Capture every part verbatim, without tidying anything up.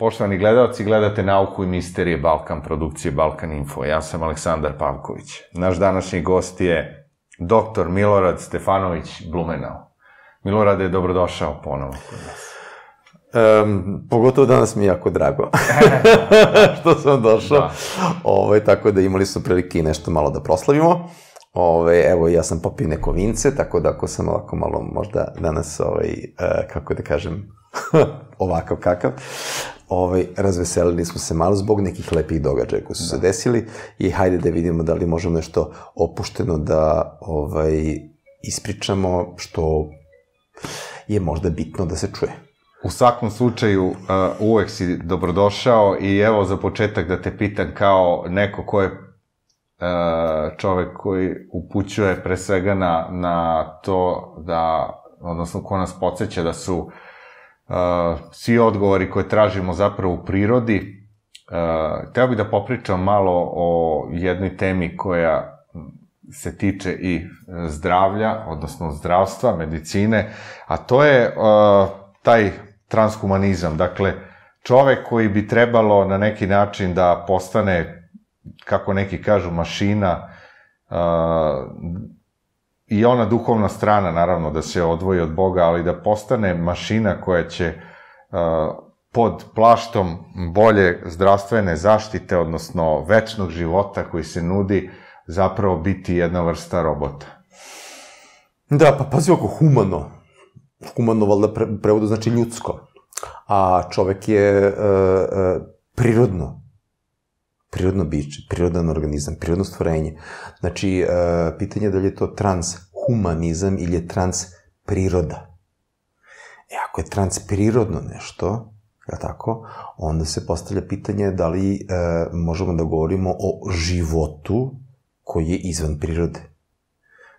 Poštovani gledalci, gledate Nauku i misterije Balkan Produkcije, Balkan Info. Ja sam Aleksandar Pavković. Naš današnji gost je doktor Milorad Stefanović Blumenau. Milorade, dobrodošao ponovo kod nas. Pogotovo danas mi je jako drago što sam došao. Tako da imali smo prilike i nešto malo da proslavimo. Evo, ja sam popio neko vince, tako da ako sam ovako malo možda danas, kako da kažem, ovakav kakav, razveselili smo se malo zbog nekih lepih događaja koji su se desili i hajde da vidimo da li možemo nešto opušteno da ispričamo što je možda bitno da se čuje. U svakom slučaju, uvek si dobrodošao i evo za početak da te pitam kao neko ko je čovek koji upućuje pre svega na to da, odnosno ko nas podsjeća da su svi odgovori koje tražimo zapravo u prirodi. Hteo bih da popričam malo o jednoj temi koja se tiče i zdravlja, odnosno zdravstva, medicine, a to je taj transhumanizam. Dakle, čovek koji bi trebalo na neki način da postane, kako neki kažu, mašina, i ona duhovna strana, naravno, da se odvoji od Boga, ali da postane mašina koja će pod plaštom bolje zdravstvene zaštite, odnosno večnog života koji se nudi, zapravo biti jedna vrsta robota. Da, pa pazi oko humano. Humano, valjda, prevodu znači ljudsko. A čovek je prirodno. Prirodno biće, prirodan organizam, prirodno stvorenje. Znači, pitanje je da li je to transhumanizam ili je transpriroda. E, ako je transprirodno nešto, onda se postavlja pitanje da li možemo da govorimo o životu koji je izvan prirode.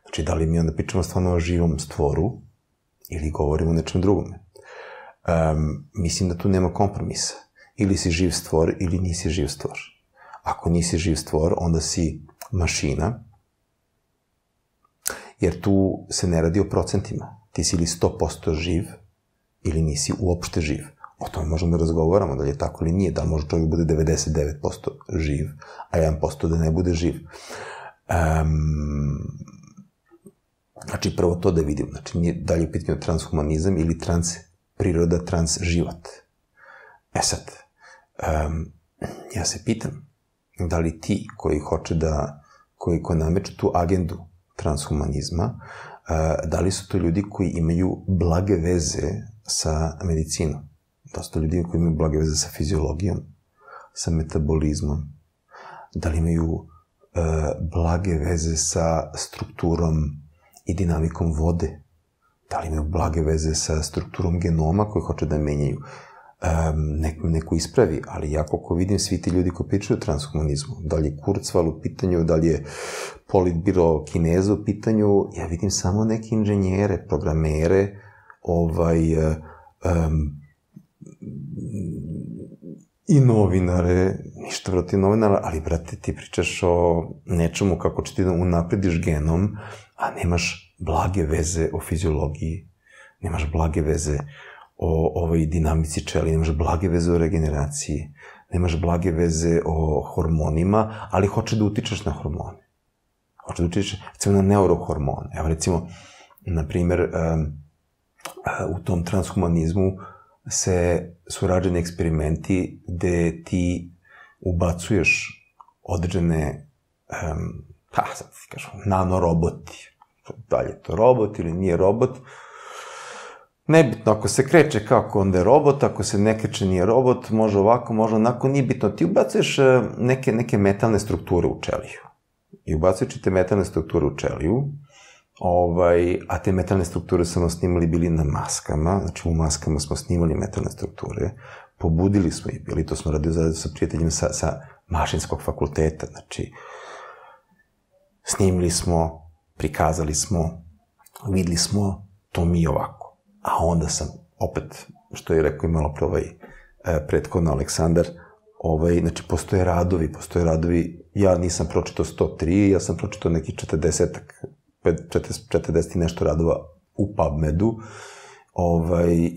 Znači, da li mi onda pričamo stvarno o živom stvoru ili govorimo o nečem drugome. Mislim da tu nema kompromisa. Ili si živ stvor ili nisi živ stvor. Ako nisi živ stvor, onda si mašina, jer tu se ne radi o procentima. Ti si ili sto posto živ, ili nisi uopšte živ. O tome možemo da razgovaramo, da li je tako ili nije, da li može čovjek bude devedeset devet posto živ, a jedan posto da ne bude živ. Znači, prvo to da vidim, da li je pitanje transhumanizam ili transpriroda, transživot. E sad, ja se pitam, da li ti koji hoće da, koji nameću tu agendu transhumanizma, da li su to ljudi koji imaju blage veze sa medicinom? Da su to ljudi koji imaju blage veze sa fiziologijom, sa metabolizmom? Da li imaju blage veze sa strukturom i dinamikom vode? Da li imaju blage veze sa strukturom genoma koji hoće da menjaju? Neko ispravi, ali ja koliko vidim svi ti ljudi koji pričaju o transhumanizmu, da li je Kurzweil u pitanju, da li je politbiro Kineza u pitanju, ja vidim samo neke inženjere, programere, i novinare, ništa protiv novinara, ali brate, ti pričaš o nečemu kako će ti da unaprediš genom, a nemaš blage veze o fiziologiji, nemaš blage veze o ovoj dinamici ćelije, nemaš blage veze o regeneraciji, nemaš blage veze o hormonima, ali hoće da utičeš na hormone. Hoće da utičeš, recimo, na neurohormone. Evo, recimo, na primjer, u tom transhumanizmu su rađeni eksperimenti gde ti ubacuješ određene, ha, sad ti kažu, nanoroboti. Da li je to robot ili nije robot? Nebitno, ako se kreće kako onda je robot, ako se ne kreće nije robot, može ovako, može onako, nije bitno. Ti ubacuješ neke metalne strukture u ćeliju. I ubacujući te metalne strukture u ćeliju, a te metalne strukture smo snimali bili na maskama, znači u maskama smo snimali metalne strukture, pobudili smo ih bili, to smo radili zajedno sa prijateljima sa mašinskog fakulteta, znači snimili smo, prikazali smo, videli smo, to mi je ovako. A onda sam, opet, što je rekao i malo pre ovaj prethodno Aleksandar, znači postoje radovi, postoje radovi, ja nisam pročitao sto tri, ja sam pročitao neki četrdesetak, četrdeset i nešto radova u PubMedu,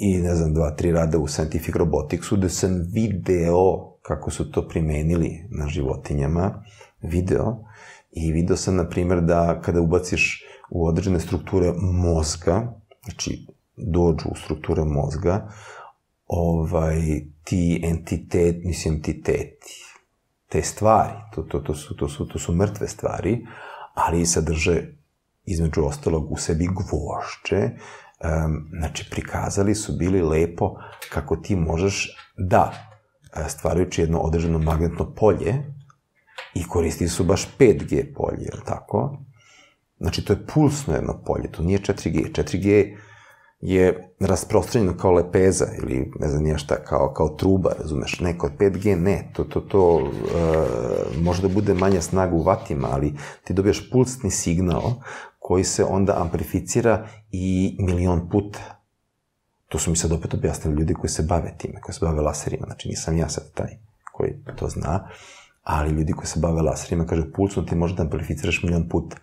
i ne znam, dva, tri rada u Scientific Roboticsu, da sam video kako su to primenili na životinjama, video, i video sam, na primer, da kada ubaciš u određene strukture mozga, znači dođu u strukture mozga, ti entitet, mislim, entiteti, te stvari, to su mrtve stvari, ali sadrže, između ostalog, u sebi gvošće. Znači, prikazali su bili lepo kako ti možeš da, stvarajući jedno određeno magnetno polje, i koristili su baš pet G polje, je li tako? Znači, to je pulsno jedno polje, to nije četiri G. četiri G je rasprostranjeno kao lepeza ili ne znam nije šta, kao truba, razumeš? Neko od pet G, ne, to možda bude manja snaga u vatima, ali ti dobiješ pulsni signal koji se onda amplificira i milion puta. To su mi sad opet objasnili ljudi koji se bave time, koji se bave laserima, znači nisam ja sad taj koji to zna, ali ljudi koji se bave laserima, kaže, pulsno ti možda amplificiraš milion puta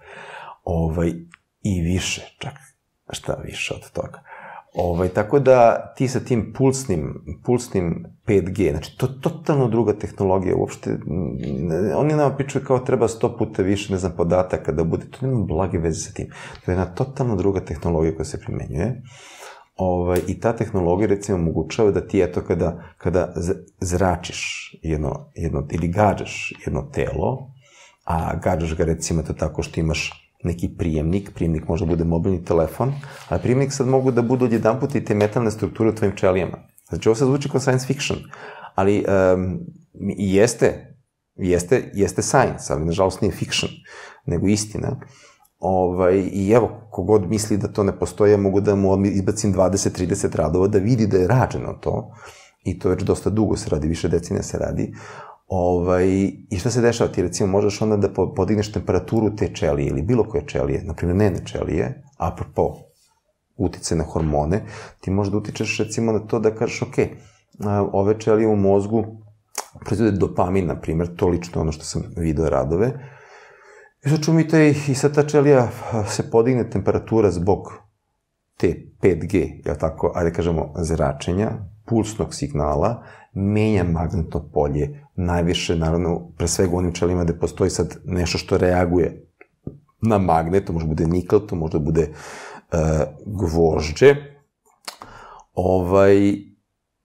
i više, čak šta više od toga. Tako da ti sa tim pulsnim pet G, znači to je totalno druga tehnologija uopšte, oni nam pričaju kao treba sto puta više, ne znam, podataka da bude, to nema blage veze sa tim. To je jedna totalno druga tehnologija koja se primenjuje i ta tehnologija, recimo, omogućava da ti, eto, kada zračiš jedno ili gađaš jedno telo, a gađaš ga, recimo, to tako što imaš neki prijemnik, prijemnik može da bude mobilni telefon, ali prijemnik sad mogu da budu odjedan put i te metalne strukture u tvojim ćelijama. Znači, ovo se zvuči kao science fiction, ali i jeste, jeste science, ali nažalost nije fiction, nego istina. I evo, kogod misli da to ne postoje, mogu da mu izbacim dvadeset trideset radova da vidi da je rađeno to, i to već dosta dugo se radi, više decenija se radi. I šta se dešava? Ti, recimo, možeš onda da podigneš temperaturu te ćelije ili bilo koje ćelije, naprimjer nene ćelije, apropo utice na hormone, ti možda utičeš, recimo, na to da kažeš, ok, ove ćelije u mozgu proizvode dopamin, naprimjer, to lično ono što sam video radove, i sad ću mi te, i sad ta ćelija se podigne temperatura zbog te pet G, jel tako, ajde kažemo, zračenja, pulsnog signala, menja magnetno polje, najviše, naravno, pre svega u onim ćelijima gde postoji sad nešto što reaguje na magnet, to možda bude nikl, to možda bude gvožđe.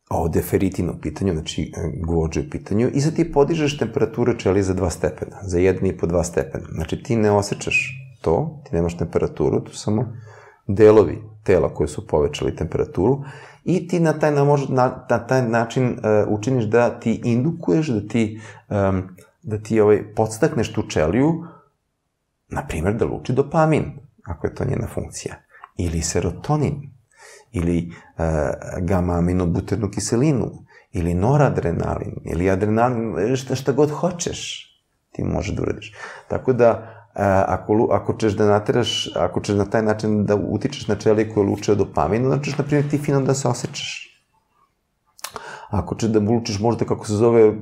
Ovde je feritin u pitanju, znači gvožđe u pitanju, i sad ti podižeš temperaturu ćelije za dva stepena, za jedan i po dva stepena. Znači, ti ne osjećaš to, ti nemaš temperaturu, tu samo delovi tela koje su povećali temperaturu, i ti na taj način učiniš da ti indukuješ, da ti podstakneš tu ćeliju, na primjer, da luči dopamin, ako je to njena funkcija, ili serotonin, ili gama-aminobuternu kiselinu, ili noradrenalin, ili adrenalin, šta god hoćeš, ti možeš da uradiš. Tako da, ako ćeš da nateraš, ako ćeš na taj način da utičeš na ćelije koje luče dopamin, onda ćeš, na primjer, ti fino da se osjećaš. Ako ćeš da lučiš možda, kako se zove,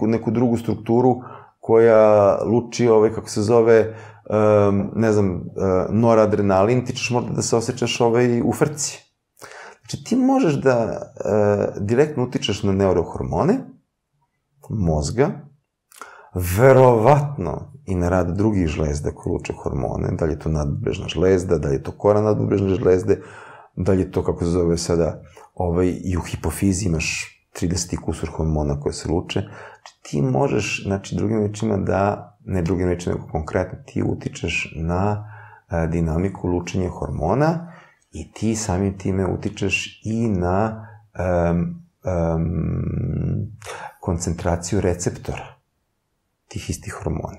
neku drugu strukturu koja luči, kako se zove, ne znam, noradrenalin, ti ćeš možda da se osjećaš u frci. Znači, ti možeš da direktno utičeš na neurohormone mozga, verovatno i na rad drugih žlezda koje luče hormone, da li je to nadbubrežna žlezda, da li je to kora nadbubrežne žlezde, da li je to, kako se zove sada, i u hipofizi imaš trideset kusur hormona koje se luče. Ti možeš, znači, drugim rečima da, ne drugim rečima, nego konkretno, ti utičeš na dinamiku lučenja hormona i ti samim time utičeš i na koncentraciju receptora tih istih hormona.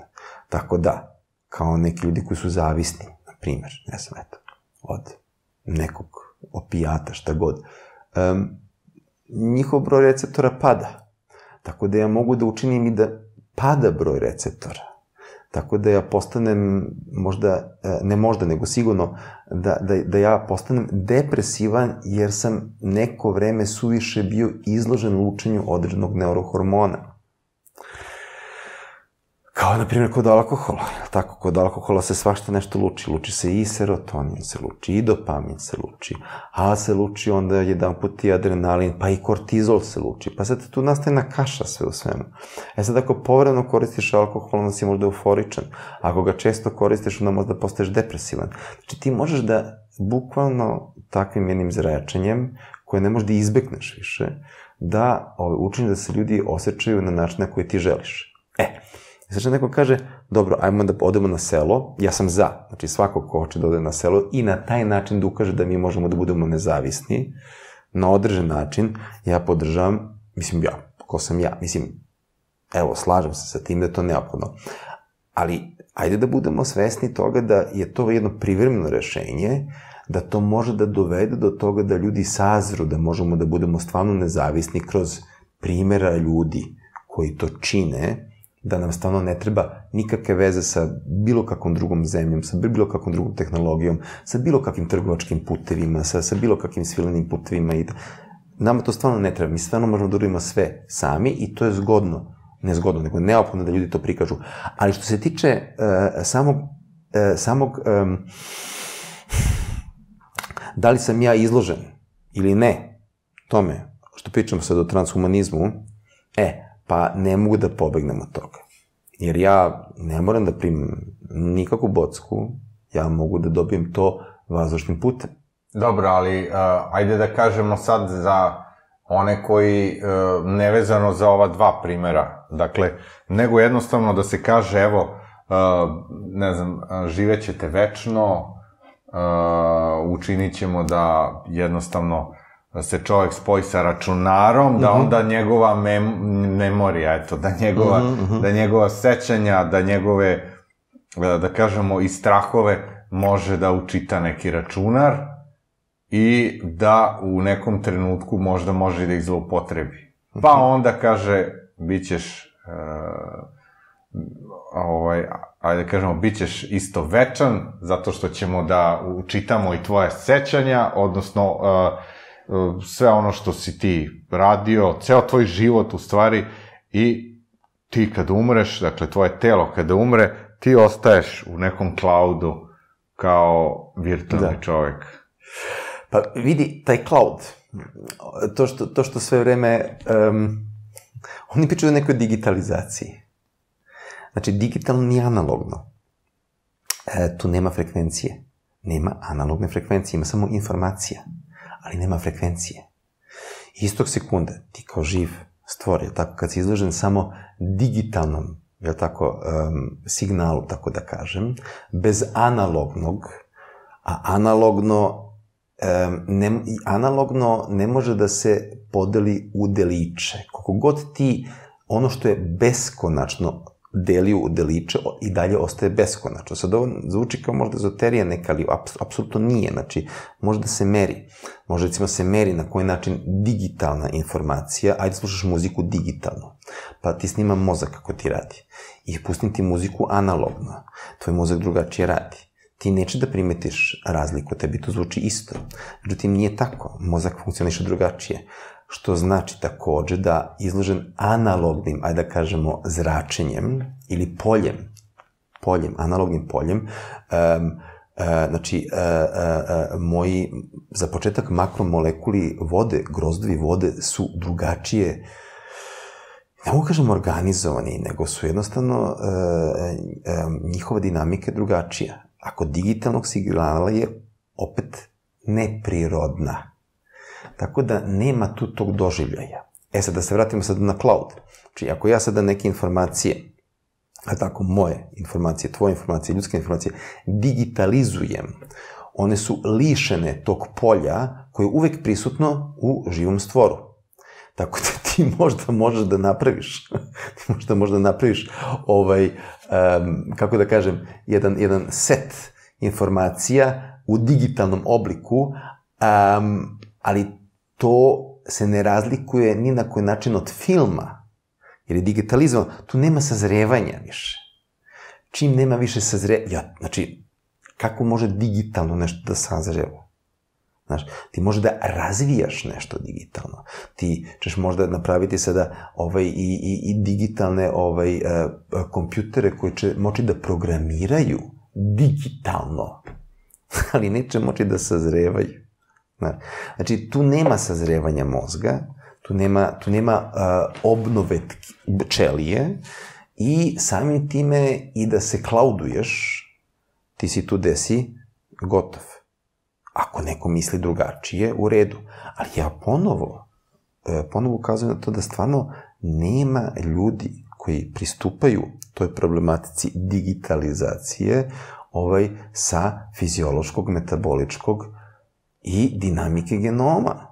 Tako da, kao neki ljudi koji su zavisni, na primjer, ne znam, eto, od nekog opijata, šta god, njihov broj receptora pada. Tako da ja mogu da učinim i da pada broj receptora. Tako da ja postanem, možda, ne možda, nego sigurno, da ja postanem depresivan jer sam neko vreme suviše bio izložen lučenju određenog neurohormona. Kao, na primjer, kod alkohola. Tako, kod alkohola se svašta nešto luči. Luči se i serotonin, se luči i dopamin se luči, a se luči onda jedan put i adrenalin, pa i kortizol se luči. Pa sad tu nastaje na kaša sve u svemu. E sad, ako povremeno koristiš alkohol, onda si možda euforičan. Ako ga često koristiš, onda možda postaješ depresivan. Znači, ti možeš da, bukvalno takvim jednim zračenjem, koje ne možeš da izbekneš više, da učiniš da se ljudi osjećaju na način na koji ti želiš. E, znači, neko kaže, dobro, ajmo da odemo na selo, ja sam za, znači svako ko hoće da ode na selo i na taj način da ukaže da mi možemo da budemo nezavisni, na određen način, ja podržavam, mislim, ja, ko sam ja, mislim, evo, slažem se sa tim da je to neophodno, ali ajde da budemo svesni toga da je to jedno privremeno rešenje, da to može da dovede do toga da ljudi sazru, da možemo da budemo stvarno nezavisni kroz primjera ljudi koji to čine, da nam stvarno ne treba nikakve veze sa bilo kakvom drugom zemljom, sa bilo kakvom drugom tehnologijom, sa bilo kakvim trgovačkim putevima, sa bilo kakvim svilenim putevima. Nama to stvarno ne treba. Mi stvarno možemo da uradimo sve sami i to je zgodno. Ne zgodno, nego neophodno da ljudi to prikažu. Ali što se tiče samog... Da li sam ja izložen ili ne tome, što pričam sad o transhumanizmu, e... pa ne mogu da pobegnem od toga. Jer ja ne moram da primim nikakvu bocku, ja mogu da dobijem to vazdušnim putem. Dobro, ali ajde da kažemo sad za one koji nevezano za ova dva primera. Dakle, nego jednostavno da se kaže, evo, ne znam, živećete večno, učinit ćemo da jednostavno... da se čovjek spoji sa računarom, da onda njegova memorija, eto, da njegova sećanja, da njegove, da kažemo, i strahove može da učita neki računar i da u nekom trenutku možda može da ih zloupotrebi. Pa onda kaže, bit ćeš, ajde kažemo, bit ćeš istovečan, zato što ćemo da učitamo i tvoje sećanja, odnosno... sve ono što si ti radio, ceo tvoj život u stvari, i ti kada umreš, dakle tvoje telo kada umre, ti ostaješ u nekom cloudu kao virtualni čovek. Pa vidi, taj cloud, to što sve vreme, oni pričaju o nekoj digitalizaciji. Znači, digitalno nije analogno. Tu nema frekvencije, nema analogne frekvencije, ima samo informacija. Ali nema frekvencije. Istog sekunda ti kao živ stvor, je li tako, kad si izložen samo digitalnom, je li tako, signalu, tako da kažem, bez analognog, a analogno ne može da se podeli u deliće. Koliko god ti ono što je beskonačno delio u deliče i dalje ostaje beskonačno. Sad ovo zvuči kao možda ezoterija neka, ali apsolutno nije. Znači, može da se meri. Može, recimo, se meri na koji način digitalna informacija, ajde slušaš muziku digitalno, pa ti snima mozak kako ti radi. I pustim ti muziku analogno. Tvoj mozak drugačije radi. Ti neće da primetiš razliku, tebi to zvuči isto. Međutim, nije tako. Mozak funkcioniše drugačije. Što znači takođe da izložen analognim, ajde da kažemo, zračenjem ili poljem, poljem, analognim poljem, znači, moji, za početak, makromolekuli vode, grozdovi vode su drugačije, ne mogu kažem organizovani, nego su jednostavno njihova dinamika drugačija. Ako digitalnog signala je opet neprirodna. Tako da nema tu tog doživljaja. E sad, da se vratimo sad na cloud. Znači, ako ja sada neke informacije, a tako moje informacije, tvoje informacije, ljudske informacije, digitalizujem, one su lišene tog polja koje je uvek prisutno u živom stvoru. Tako da ti možda možeš da napraviš, ti možda možda napraviš, ovaj, kako da kažem, jedan set informacija u digitalnom obliku, ali to se ne razlikuje ni na koji način od filma, jer je digitalizam, tu nema sazrevanja više. Čim nema više sazrevanja, znači, kako može digitalno nešto da sazreva? Znaš, ti možeš da razvijaš nešto digitalno. Ti ćeš možda napraviti sada ovaj, i, i, i digitalne ovaj, a, a, kompjutere koji će moći da programiraju digitalno, ali neće moći da sazrevaju. Znači, tu nema sazrevanja mozga, tu nema, tu nema a, obnove ćelije i samim time i da se klauduješ, ti si tu desi, gotov. Ako neko misli drugačije, u redu. Ali ja ponovo, ponovo ukazujem na to da stvarno nema ljudi koji pristupaju toj problematici digitalizacije ovaj, sa fiziološkog, metaboličkog i dinamike genoma.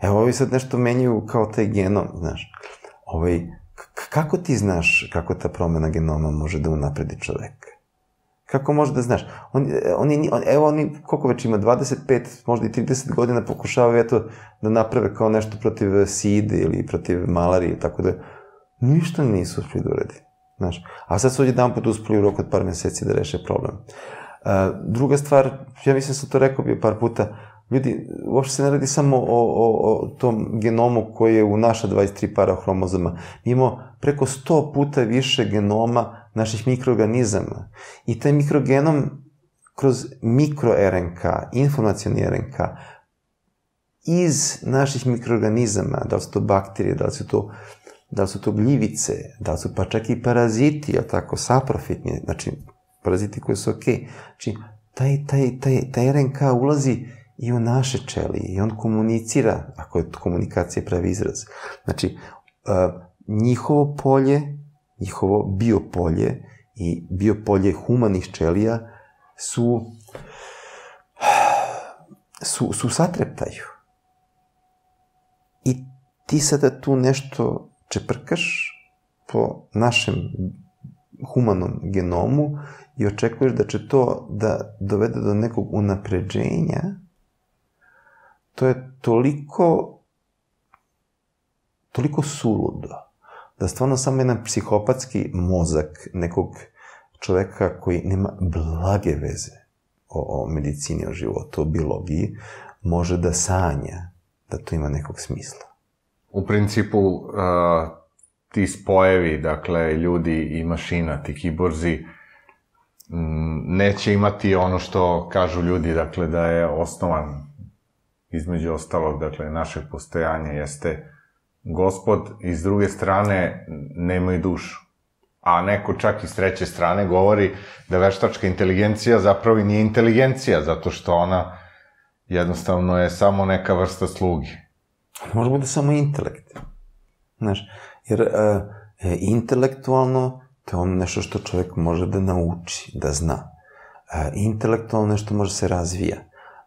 Evo, ovi sad nešto menjaju kao taj genom, znaš. Ovaj, kako ti znaš kako ta promena genoma može da unapredi čoveka? Kako može da znaš? Oni, oni, on, evo, oni, koliko već ima, dvadeset pet, možda i trideset godina pokušavaju, eto, da naprave kao nešto protiv side ili protiv malarije, tako da ništa nisu uspjeli da uredi. Znaš, a sad su jedan put uspjeli u roku od par meseci da reše problem. A, druga stvar, ja mislim sam to rekao bio par puta, ljudi, uopšte se ne radi samo o, o, o tom genomu koji je u naša dvadeset tri para hromozoma. Mi imamo preko sto puta više genoma naših mikroorganizama. I taj mikrogenom kroz mikro-R N K, informacioni R N K, iz naših mikroorganizama, da li su to bakterije, da li su to, da li su to gljivice, da li su pa čak i paraziti, ali tako, saprofitni, znači, paraziti koji su okej. Okay. Znači, taj, taj, taj, taj R N K ulazi i u naše ćelije i on komunicira, ako je komunikacija pravi izraz. Znači, njihovo polje, njihovo biopolje i biopolje humanih ćelija su, su, su satreptaju. I ti sada tu nešto čeprkaš po našem humanom genomu i očekuješ da će to da dovede do nekog unapređenja. To je toliko, toliko suludo. Da stvarno samo jedan psihopatski mozak nekog čoveka koji nema blage veze o, o medicini, o životu, o biologiji, može da sanja da to ima nekog smisla. U principu, uh, ti spojevi, dakle, ljudi i mašina, ti kiborzi, m, neće imati ono što kažu ljudi, dakle, da je osnovan, između ostalog, dakle, naše postojanje jeste Gospod, i s druge strane nemaju dušu. A neko čak i s treće strane govori da veštačka inteligencija zapravo nije inteligencija, zato što ona jednostavno je samo neka vrsta slugi. Može biti samo intelekt. Znaš, jer uh, intelektualno to je ono nešto što čovjek može da nauči, da zna. Uh, intelektualno nešto može se razvija.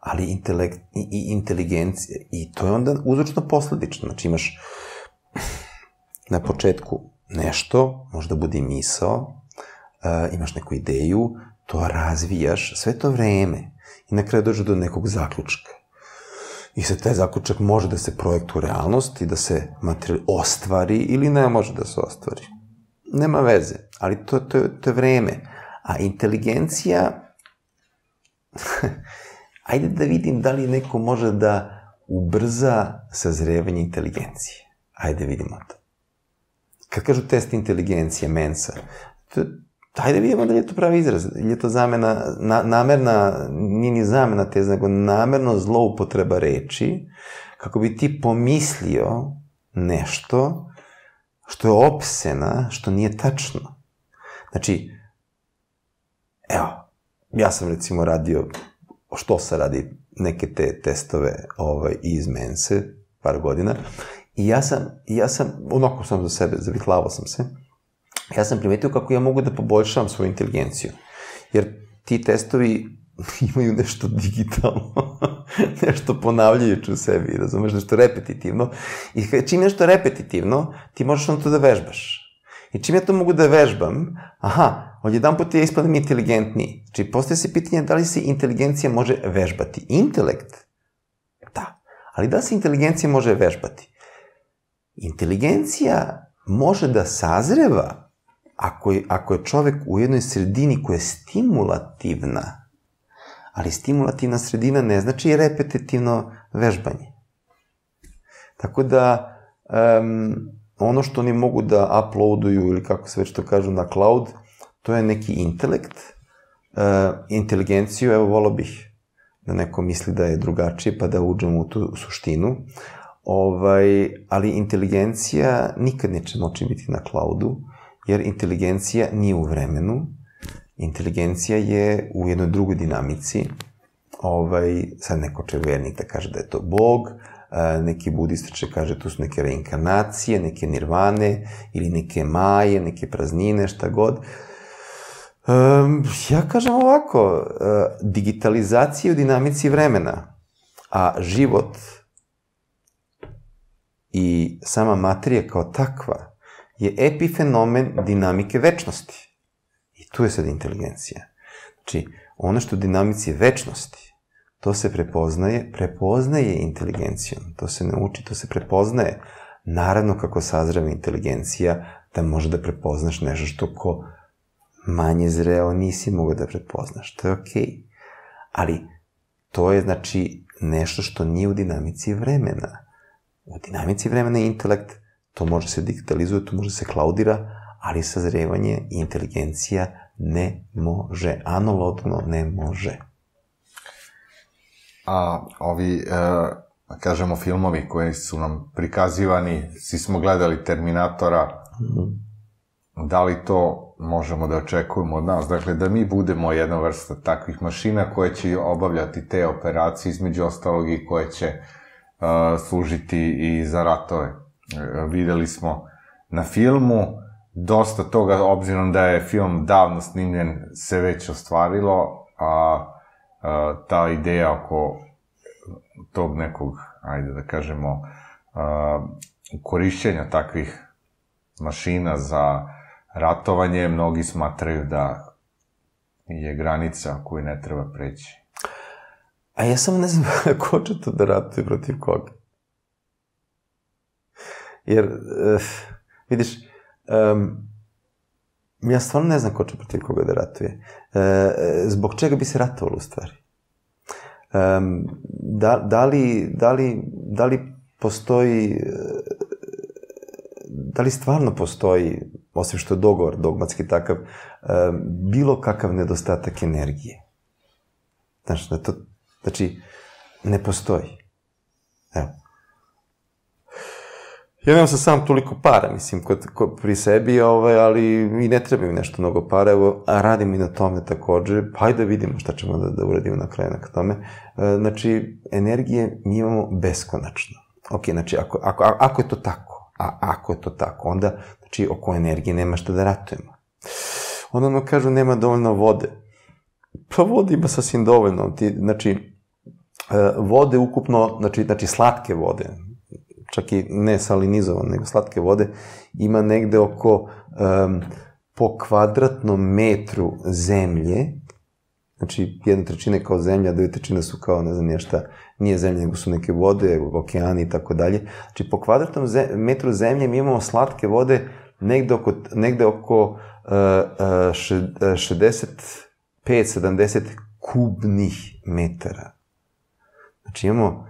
Ali intelekt, i, i inteligencija, i to je onda uzročno posledično. Znači imaš na početku nešto, možda bude misao, uh, imaš neku ideju, to razvijaš sve to vreme i na kraju dođe do nekog zaključka. I sad taj zaključak može da se projektuje u realnost i da se materijal ostvari ili ne može da se ostvari. Nema veze, ali to, to, to je vreme. A inteligencija... Ajde da vidim da li neko može da ubrza sazrevanje inteligencije. Ajde vidimo to. Kad kažu test inteligencije, MENSA, to, ajde vidimo da li je to pravi izraz. Ili je to zamena, na, namerna, nije ni zamena teza, nego namerno zloupotreba reči, kako bi ti pomislio nešto što je opsena, što nije tačno. Znači, evo, ja sam recimo radio... što se radi neke te testove ovaj, iz MENSE, par godina, i ja sam, ja sam onako sam za sebe, zavitlavao sam se, ja sam primetio kako ja mogu da poboljšavam svoju inteligenciju. Jer ti testovi imaju nešto digitalno, nešto ponavljajuće u sebi, razumeš, nešto repetitivno. I čim nešto repetitivno, ti možeš ono to da vežbaš. I čim ja to mogu da vežbam, aha, odjedan put je ispadam inteligentniji. Znači, postoje se pitanje da li se inteligencija može vežbati. Intelekt? Da. Ali da se inteligencija može vežbati? Inteligencija može da sazreva ako je, ako je čovek u jednoj sredini koja je stimulativna, ali stimulativna sredina ne znači repetitivno vežbanje. Tako da, ono što oni mogu da uploaduju ili kako se već to kažu na cloud, to je neki intelekt, inteligenciju, evo, volao bih da neko misli da je drugačije, pa da uđemo u tu suštinu, ali inteligencija nikad neće moći biti na cloudu, jer inteligencija nije u vremenu, inteligencija je u jednoj drugoj dinamici, sad neko će vernik da kaže da je to Bog, neki budista će kaže tu su neke reinkarnacije, neke nirvane, ili neke maje, neke praznine, šta god. Ja kažem ovako, digitalizacija je u dinamici vremena, a život i sama materija kao takva je epifenomen dinamike večnosti. I tu je sad inteligencija. Znači, ono što je u dinamici večnosti, to se prepoznaje, prepoznaje inteligencijom. To se ne uči, to se prepoznaje. Naravno, kako sazreva inteligencija, da može da prepoznaš nešto što ko manje zreo nisi mogao da prepoznaš. To je okej. Ali, to je, znači, nešto što nije u dinamici vremena. U dinamici vremena je intelekt, to može se digitalizuje, to može se klaudira, ali sazrevanje i inteligencija ne može. Analogno ne može. A ovi, kažemo, filmovi koji su nam prikazivani, svi smo gledali Terminatora, da li to možemo da očekujemo od nas? Dakle, da mi budemo jedna vrsta takvih mašina koje će obavljati te operacije, između ostalog i koje će služiti i za ratove. Videli smo na filmu, dosta toga, obzirom da je film davno snimljen, se već ostvarilo, a ta ideja oko tog nekog, ajde da kažemo, korišćenja takvih mašina za ratovanje, mnogi smatraju da je granica koju ne treba preći. A ja samo ne znam ko će to da ratuje protiv koga. Jer, vidiš, ja stvarno ne znam ko će protiv koga da ratuje. Zbog čega bi se ratovalo u stvari? Da li postoji, da li stvarno postoji, osim što je dogovor dogmatski takav, bilo kakav nedostatak energije? Znaš, da to, znači, ne postoji. Evo. Ja nemam sam toliko para, mislim, pri sebi, ali i ne treba mi nešto mnogo para, evo, a radim i na tome takođe, pa i da vidimo šta ćemo da uradimo na kraju na tome. Znači, energije mi imamo beskonačno. Ok, znači, ako je to tako, a ako je to tako, onda, znači, oko energije nema šta da ratujemo. Onda nam kažu, nema dovoljno vode. Pa vode ima sasvim dovoljno, znači, vode ukupno, znači slatke vode, čak i ne salinizovane, nego slatke vode, ima negde oko po kvadratnom metru zemlje, znači jedna trećina je kao zemlja, dve trećine su kao, ne znam nešta, nije zemlja, nego su neke vode, okeani i tako dalje, znači po kvadratnom metru zemlje mi imamo slatke vode negde oko šezdeset pet do sedamdeset kubnih metara. Znači imamo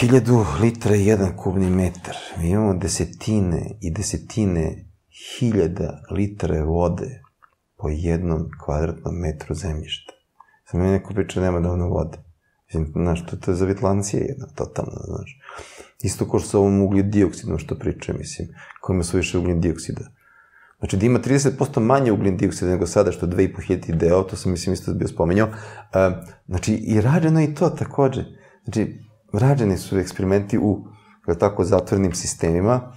hiljadu litra i jedan kubni metar. Mi imamo desetine i desetine hiljada litra vode po jednom kvadratnom metru zemljišta. Za mene neko priča nema dovoljno vode. Znaš, to je zavitlanacija jedna, totalno, znaš. Isto kao što sa ovom ugljendioksidom što pričaju, mislim, kojima su više ugljendioksidom. Znači, da ima trideset posto manje ugljen dioksida nego sada, što je dve i po hiljade deo, to sam, mislim, isto bio spomenuo. Znači, i rađeno je i to takođe. Znači, rađeni su eksperimenti u, kao tako, zatvornim sistemima,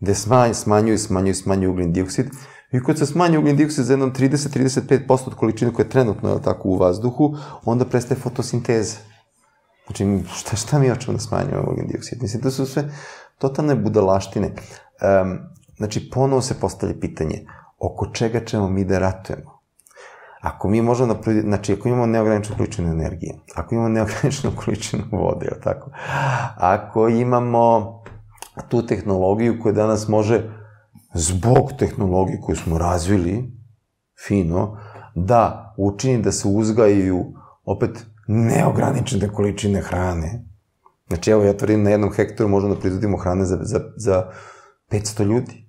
gde smanjuju, smanjuju, smanjuju ugljen dioksid. I kad se smanju ugljen dioksid za jednom trideset do trideset pet posto od količine koja je trenutno u vazduhu, onda prestaje fotosinteza. Znači, šta mi hoćemo da smanjujemo ugljen dioksid? Mislim, to su sve totalne budalaštine. Znači, ponovo se postavlja pitanje oko čega ćemo mi da ratujemo. Ako mi možemo, znači, ako imamo neograničnu količinu energije, ako imamo neograničnu količinu vode, ili tako, ako imamo tu tehnologiju koja danas može, zbog tehnologije koju smo razvili, fino, da učini da se uzgajaju opet neograničene količine hrane. Znači, evo, ja tvrdim, na jednom hektaru možemo da proizvodimo hrane za petsto ljudi.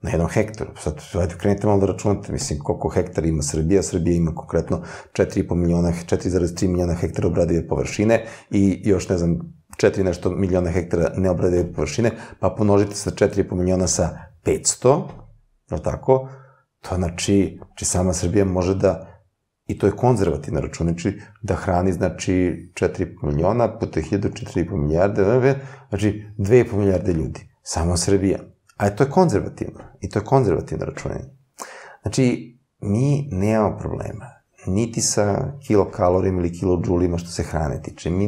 Na jednom hektaru. Sad, ajde, krenite malo da računate, mislim, koliko hektara ima Srbija. Srbija ima konkretno četiri zarez tri miliona hektara obradive površine i još, ne znam, četiri nešto miliona hektara neobradive površine, pa pomnožite sa četiri zarez pet miliona sa petsto, je li tako? To znači, sama Srbija može da, i to je konzervativno računiči, da hrani, znači, četiri zarez pet miliona, puta hiljadu, četiri zarez pet milijarde, znači, dve zarez pet milijarde ljudi. Samo Srbija. Ali to je konzervativno. I to je konzervativno računanje. Znači, mi nemamo problema. Niti sa kilokalorijima ili kilodžulima što se hrane tiče. Mi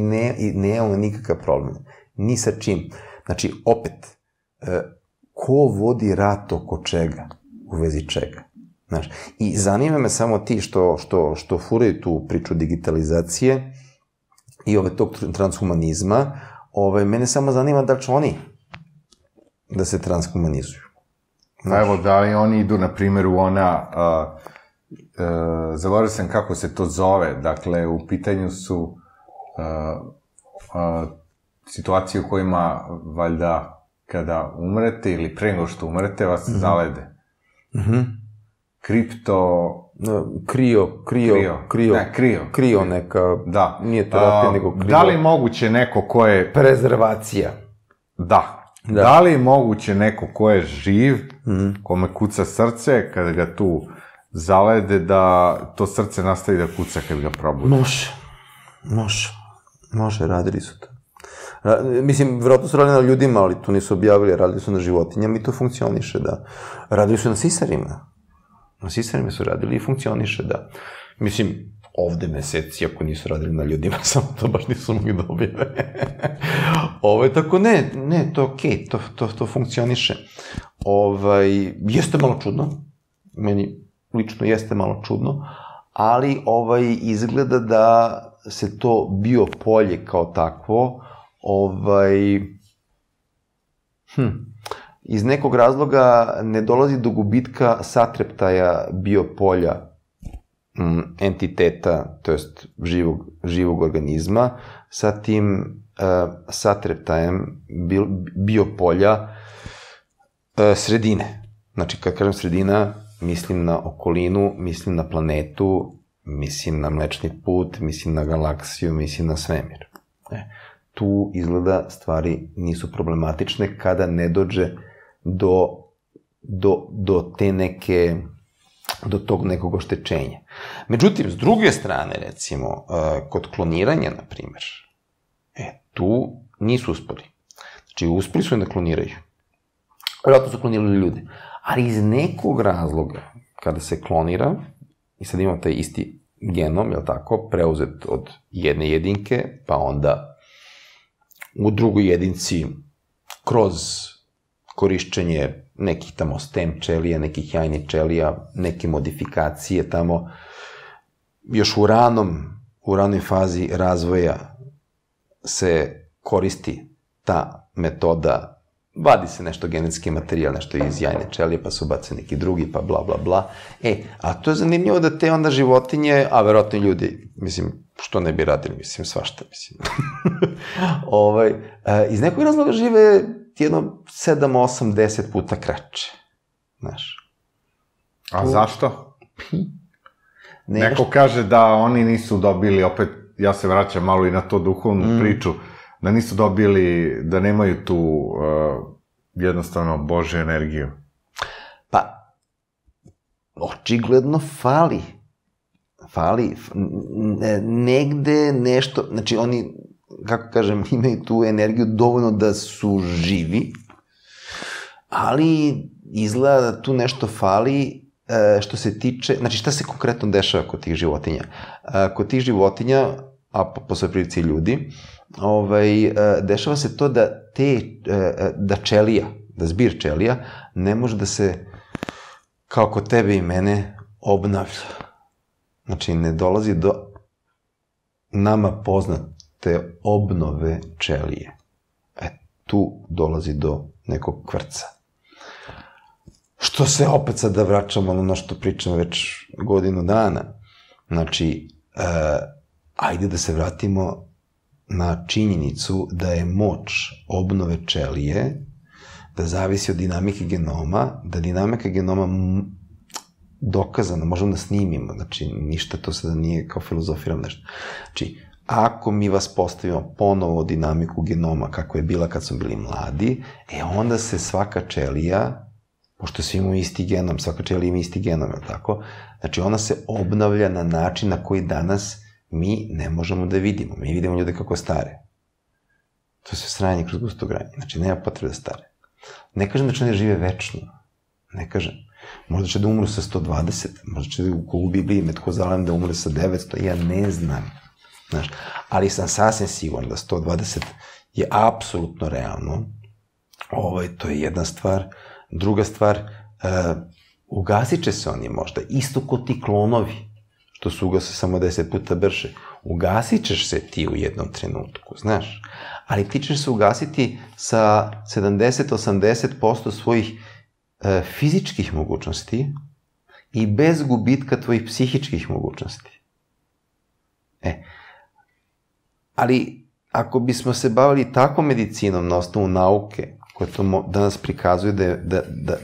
nemamo nikakav problem. Ni sa čim. Znači, opet, ko vodi rat oko čega? U vezi čega? Znaš, i zanima me samo ti što furaju tu priču digitalizacije i ove tog transhumanizma, mene samo zanima da li će oni da se transhumanizuju. Evo, da li oni idu, na primjer, u ona, zaboravio sam kako se to zove, dakle, u pitanju su situacije u kojima, valjda, kada umrete ili pre nego što umrete, vas zalede. Mhm. Kripto... Krio, krio, krio, krio neka, nije terapija, nego krio. Da li moguće neko ko je... Prezervacija. Da. Da li moguće neko ko je živ, kome kuca srce, kada ga tu zalede, da to srce nastavi da kuca kad ga probudi? Može. Može. Može, radili su to. Mislim, vjerojatno su radili na ljudima, ali to nisu objavili, radili su na životinjama i to funkcioniše, da. Radili su na sisarima. Na sisarima su radili i funkcioniše, da. Mislim, ovde meseci, ako nisu radili na ljudima, samo to baš nisu mogli da objave. Ovo je tako, ne, ne, to je okej, to funkcioniše. Jeste malo čudno, meni lično jeste malo čudno, ali izgleda da se to bio polje kao takvo, ovaj, hm, iz nekog razloga ne dolazi do gubitka satreptaja biopolja entiteta, to jest živog organizma, sa tim satreptajem biopolja sredine. Znači, kad kažem sredina, mislim na okolinu, mislim na planetu, mislim na Mlečni put, mislim na galaksiju, mislim na svemir. Tu izgleda stvari nisu problematične kada ne dođe do te neke, do tog nekog oštećenja. Međutim, s druge strane, recimo, kod kloniranja, na primjer, tu nisu uspeli. Znači, uspeli su i da kloniraju. Vjerojatno su klonirali ljude. Ali iz nekog razloga, kada se klonira, i sad imamo taj isti genom, je li tako, preuzet od jedne jedinke, pa onda u drugoj jedinci kroz korišćenje nekih tamo stem čelija, nekih jajnih čelija, neke modifikacije tamo, još u ranom, u ranoj fazi razvoja se koristi ta metoda, vadi se nešto genetski materijal, nešto iz jajne čelije, pa se ubace neki drugi, pa bla, bla, bla. E, a to je zanimljivo da te onda životinje, a verovatno ljudi, mislim, što ne bi radili, mislim, svašta, mislim. Iz nekog razloga žive jedno sedam, osam, deset puta kraće. Znaš. A zašto? Neko kaže da oni nisu dobili, opet ja se vraćam malo i na to duhovnu priču, da nisu dobili, da nemaju tu jednostavno Božju energiju. Pa, očigledno fali. Fali. Negde nešto, znači oni... kako kažem, imaju tu energiju dovoljno da su živi, ali izgleda da tu nešto fali što se tiče, znači šta se konkretno dešava kod tih životinja? Kod tih životinja, a po svoj prilici ljudi, dešava se to da te, da čelija, da zbir čelija ne može da se, kao kod tebe i mene, obnavlja. Znači, ne dolazi do nama poznat te obnove čelije. Tu dolazi do nekog kvrca. što se opet sad da vraćamo na ono što pričam već godinu dana. Znači, ajde da se vratimo na činjenicu da je moć obnove ćelije da zavisi od dinamike genoma, da dinamika genoma dokazana, možemo da snimimo, znači ništa to sada nije kao filozofiram nešto. Znači, ako mi vas postavimo ponovo dinamiku genoma kako je bila kad smo bili mladi, e onda se svaka ćelija, pošto svi imamo isti genom, svaka ćelija ima isti genom, je li tako? Znači, ona se obnavlja na način na koji danas mi ne možemo da vidimo. Mi vidimo ljude kako stare. To se sranje kroz gusto granje. Znači, nema potrebe da stare. Ne kažem da će ne žive večno. Ne kažem. Možda će da umru sa sto dvadeset, možda će da u Bibliji Metkozalem da umre sa devetsto, ja ne znam. Znaš, ali sam sasvim siguran da sto dvadeset je apsolutno realno. Ovo je, to je jedna stvar. Druga stvar, ugasit će se oni možda, isto ko ti klonovi, što su ugase samo deset puta brže. Ugasit ćeš se ti u jednom trenutku, znaš, ali ti ćeš se ugasiti sa sedamdeset do osamdeset posto svojih fizičkih mogućnosti i bez gubitka tvojih psihičkih mogućnosti. E, ali ako bismo se bavili tako medicinom na osnovu nauke, koja to danas prikazuje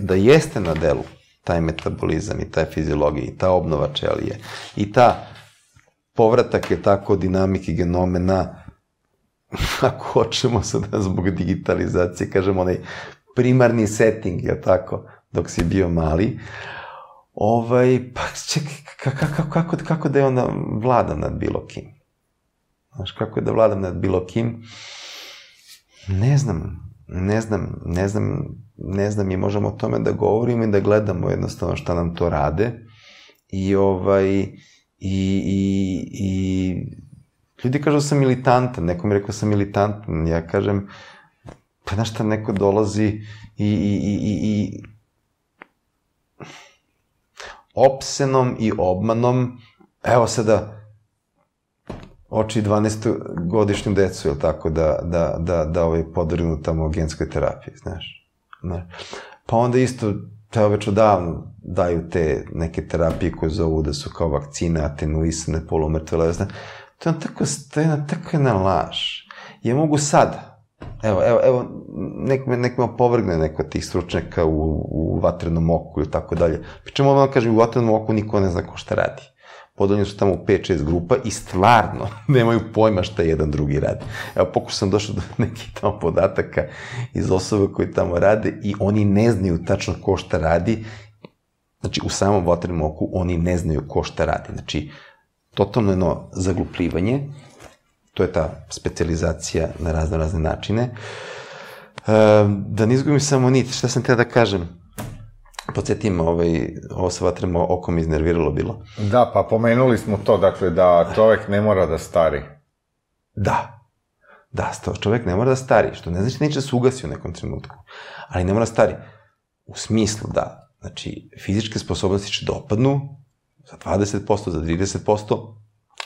da jeste na delu taj metabolizam i taj fiziologija i ta obnova ćelije i ta povratak je tako dinamike genome na, ako hoćemo sada zbog digitalizacije, kažemo onaj primarni setting, je tako, dok si bio mali, ovaj, pa čekaj, kako da je ona vladam nad bilo kim? Znaš, kako je da vladam nad bilo kim? Ne znam, ne znam, ne znam, ne znam i možemo o tome da govorimo i da gledamo jednostavno šta nam to rade i ovaj, i ljudi kažu sam militantan, nekom je rekao sam militantan, ja kažem, pa znaš šta, neko dolazi i opsenom i obmanom, evo sada, oči dvanaestogodišnju decu, je li tako, da podvrgnu tamo genskoj terapiji, znaš. Pa onda isto, evo već odavno daju te neke terapije koje zovu da su kao vakcine, atenuisane, polumrtve, leve, znaš. To je tako, tako jedna laž. Ja mogu sada, Evo, evo, evo, nek me opovrgne neko od tih stručnjaka u vatrenom oku ili tako dalje. Pričemu ovo vam kažem, u vatrenom oku niko ne zna ko šta radi. Podeljeni su tamo u pet šest grupa i stvarno nemaju pojma šta jedan drugi radi. Evo, pokušao sam došao do nekih tamo podataka iz osobe koji tamo rade i oni ne znaju tačno ko šta radi. Znači, u samom vatrenom oku oni ne znaju ko šta radi. Znači, totalno jedno zaglupljivanje. To je ta specializacija na razne, razne načine. Da ne izgubim samo nit, šta sam htela da kažem? Podsjetim, ovo sa vatrem okom iznerviralo bilo. Da, pa pomenuli smo to, dakle, da čovek ne mora da stari. Da. Da, čovek ne mora da stari, što ne znači da neće se ugasi u nekom trenutku. Ali ne mora stari. U smislu da, znači, fizičke sposobnosti će dopadnu za dvadeset posto, za trideset posto,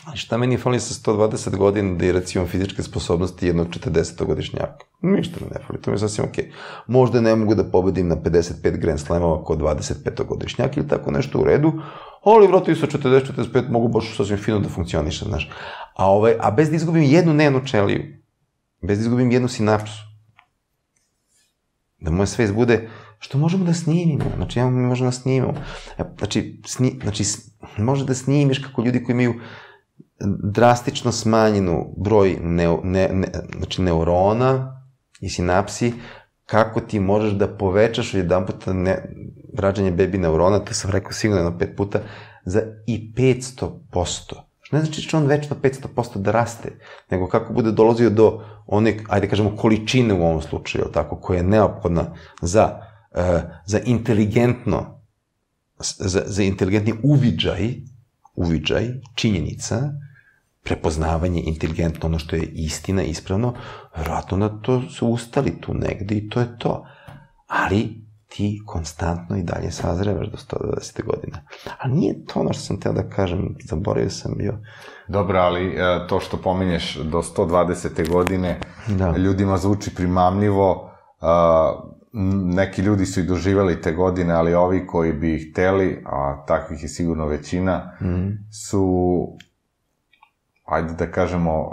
ali šta meni fali sa sto dvadeset godina da je recimo fizičke sposobnosti jednog četrdesetogodišnjaka? Ništa mi ne fali, to mi je sasvim okej. Možda ne mogu da pobedim na pedeset pet Grand Slamova kao dvadesetpetogodišnjak ili tako nešto u redu, ali vrati sa četrdeset četrdeset pet mogu baš sasvim fino da funkcionišem, znaš. A bez da izgubim jednu nervnu ćeliju, bez da izgubim jednu sinapsu, da moje sve bude, što možemo da snimimo, znači ja mi možemo da snimimo. Znači, može da snimiš kako ljudi koji imaju drastično smanjenu broj neurona i sinapsi, kako ti možeš da povećaš jedan puta rađanje bebi neurona, to sam rekao sigurno jedno pet puta, za i petsto posto. Ne znači će on već na petsto posto da raste, nego kako bude dolazio do one, ajde kažemo, količine u ovom slučaju, koja je neophodna za inteligentno, za inteligentni uviđaj, uviđaj, činjenica, prepoznavanje inteligentno, ono što je istina, ispravno, vjerojatno na to su ustali tu negde i to je to. Ali ti konstantno i dalje sazrevaš do sto dvadeset godina. Ali nije to ono što sam teo da kažem, zaboravio sam bio. Dobro, ali to što pominješ do sto dvadesete godine, ljudima zvuči primamljivo, neki ljudi su i doživjeli te godine, ali ovi koji bi ih hteli, a takvih je sigurno većina, mm-hmm. su, ajde da kažemo,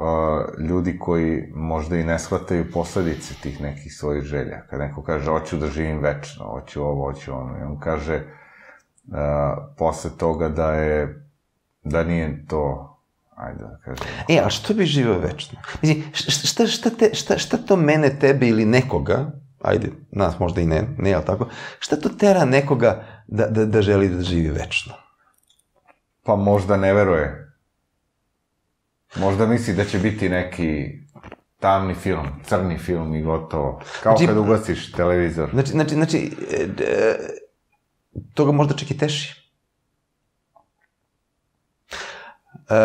ljudi koji možda i ne shvataju posledice tih nekih svojih želja. Kad neko kaže, hoću da živim večno, hoću ovo, hoću ono, i on kaže uh, posle toga da je, da nije to... Ajde, da kažem. E, a što bi živio večno? Mislim, šta, šta, te, šta, šta to mene, tebe ili nekoga, ajde, nas možda i ne, ne, ali tako, šta to tera nekoga da, da, da želi da živi večno? Pa možda ne veruje. Možda misli da će biti neki tamni film, crni film i gotovo. Kao znači, kad ugasiš televizor. Znači, znači, znači e, e, toga možda čak i teši. E,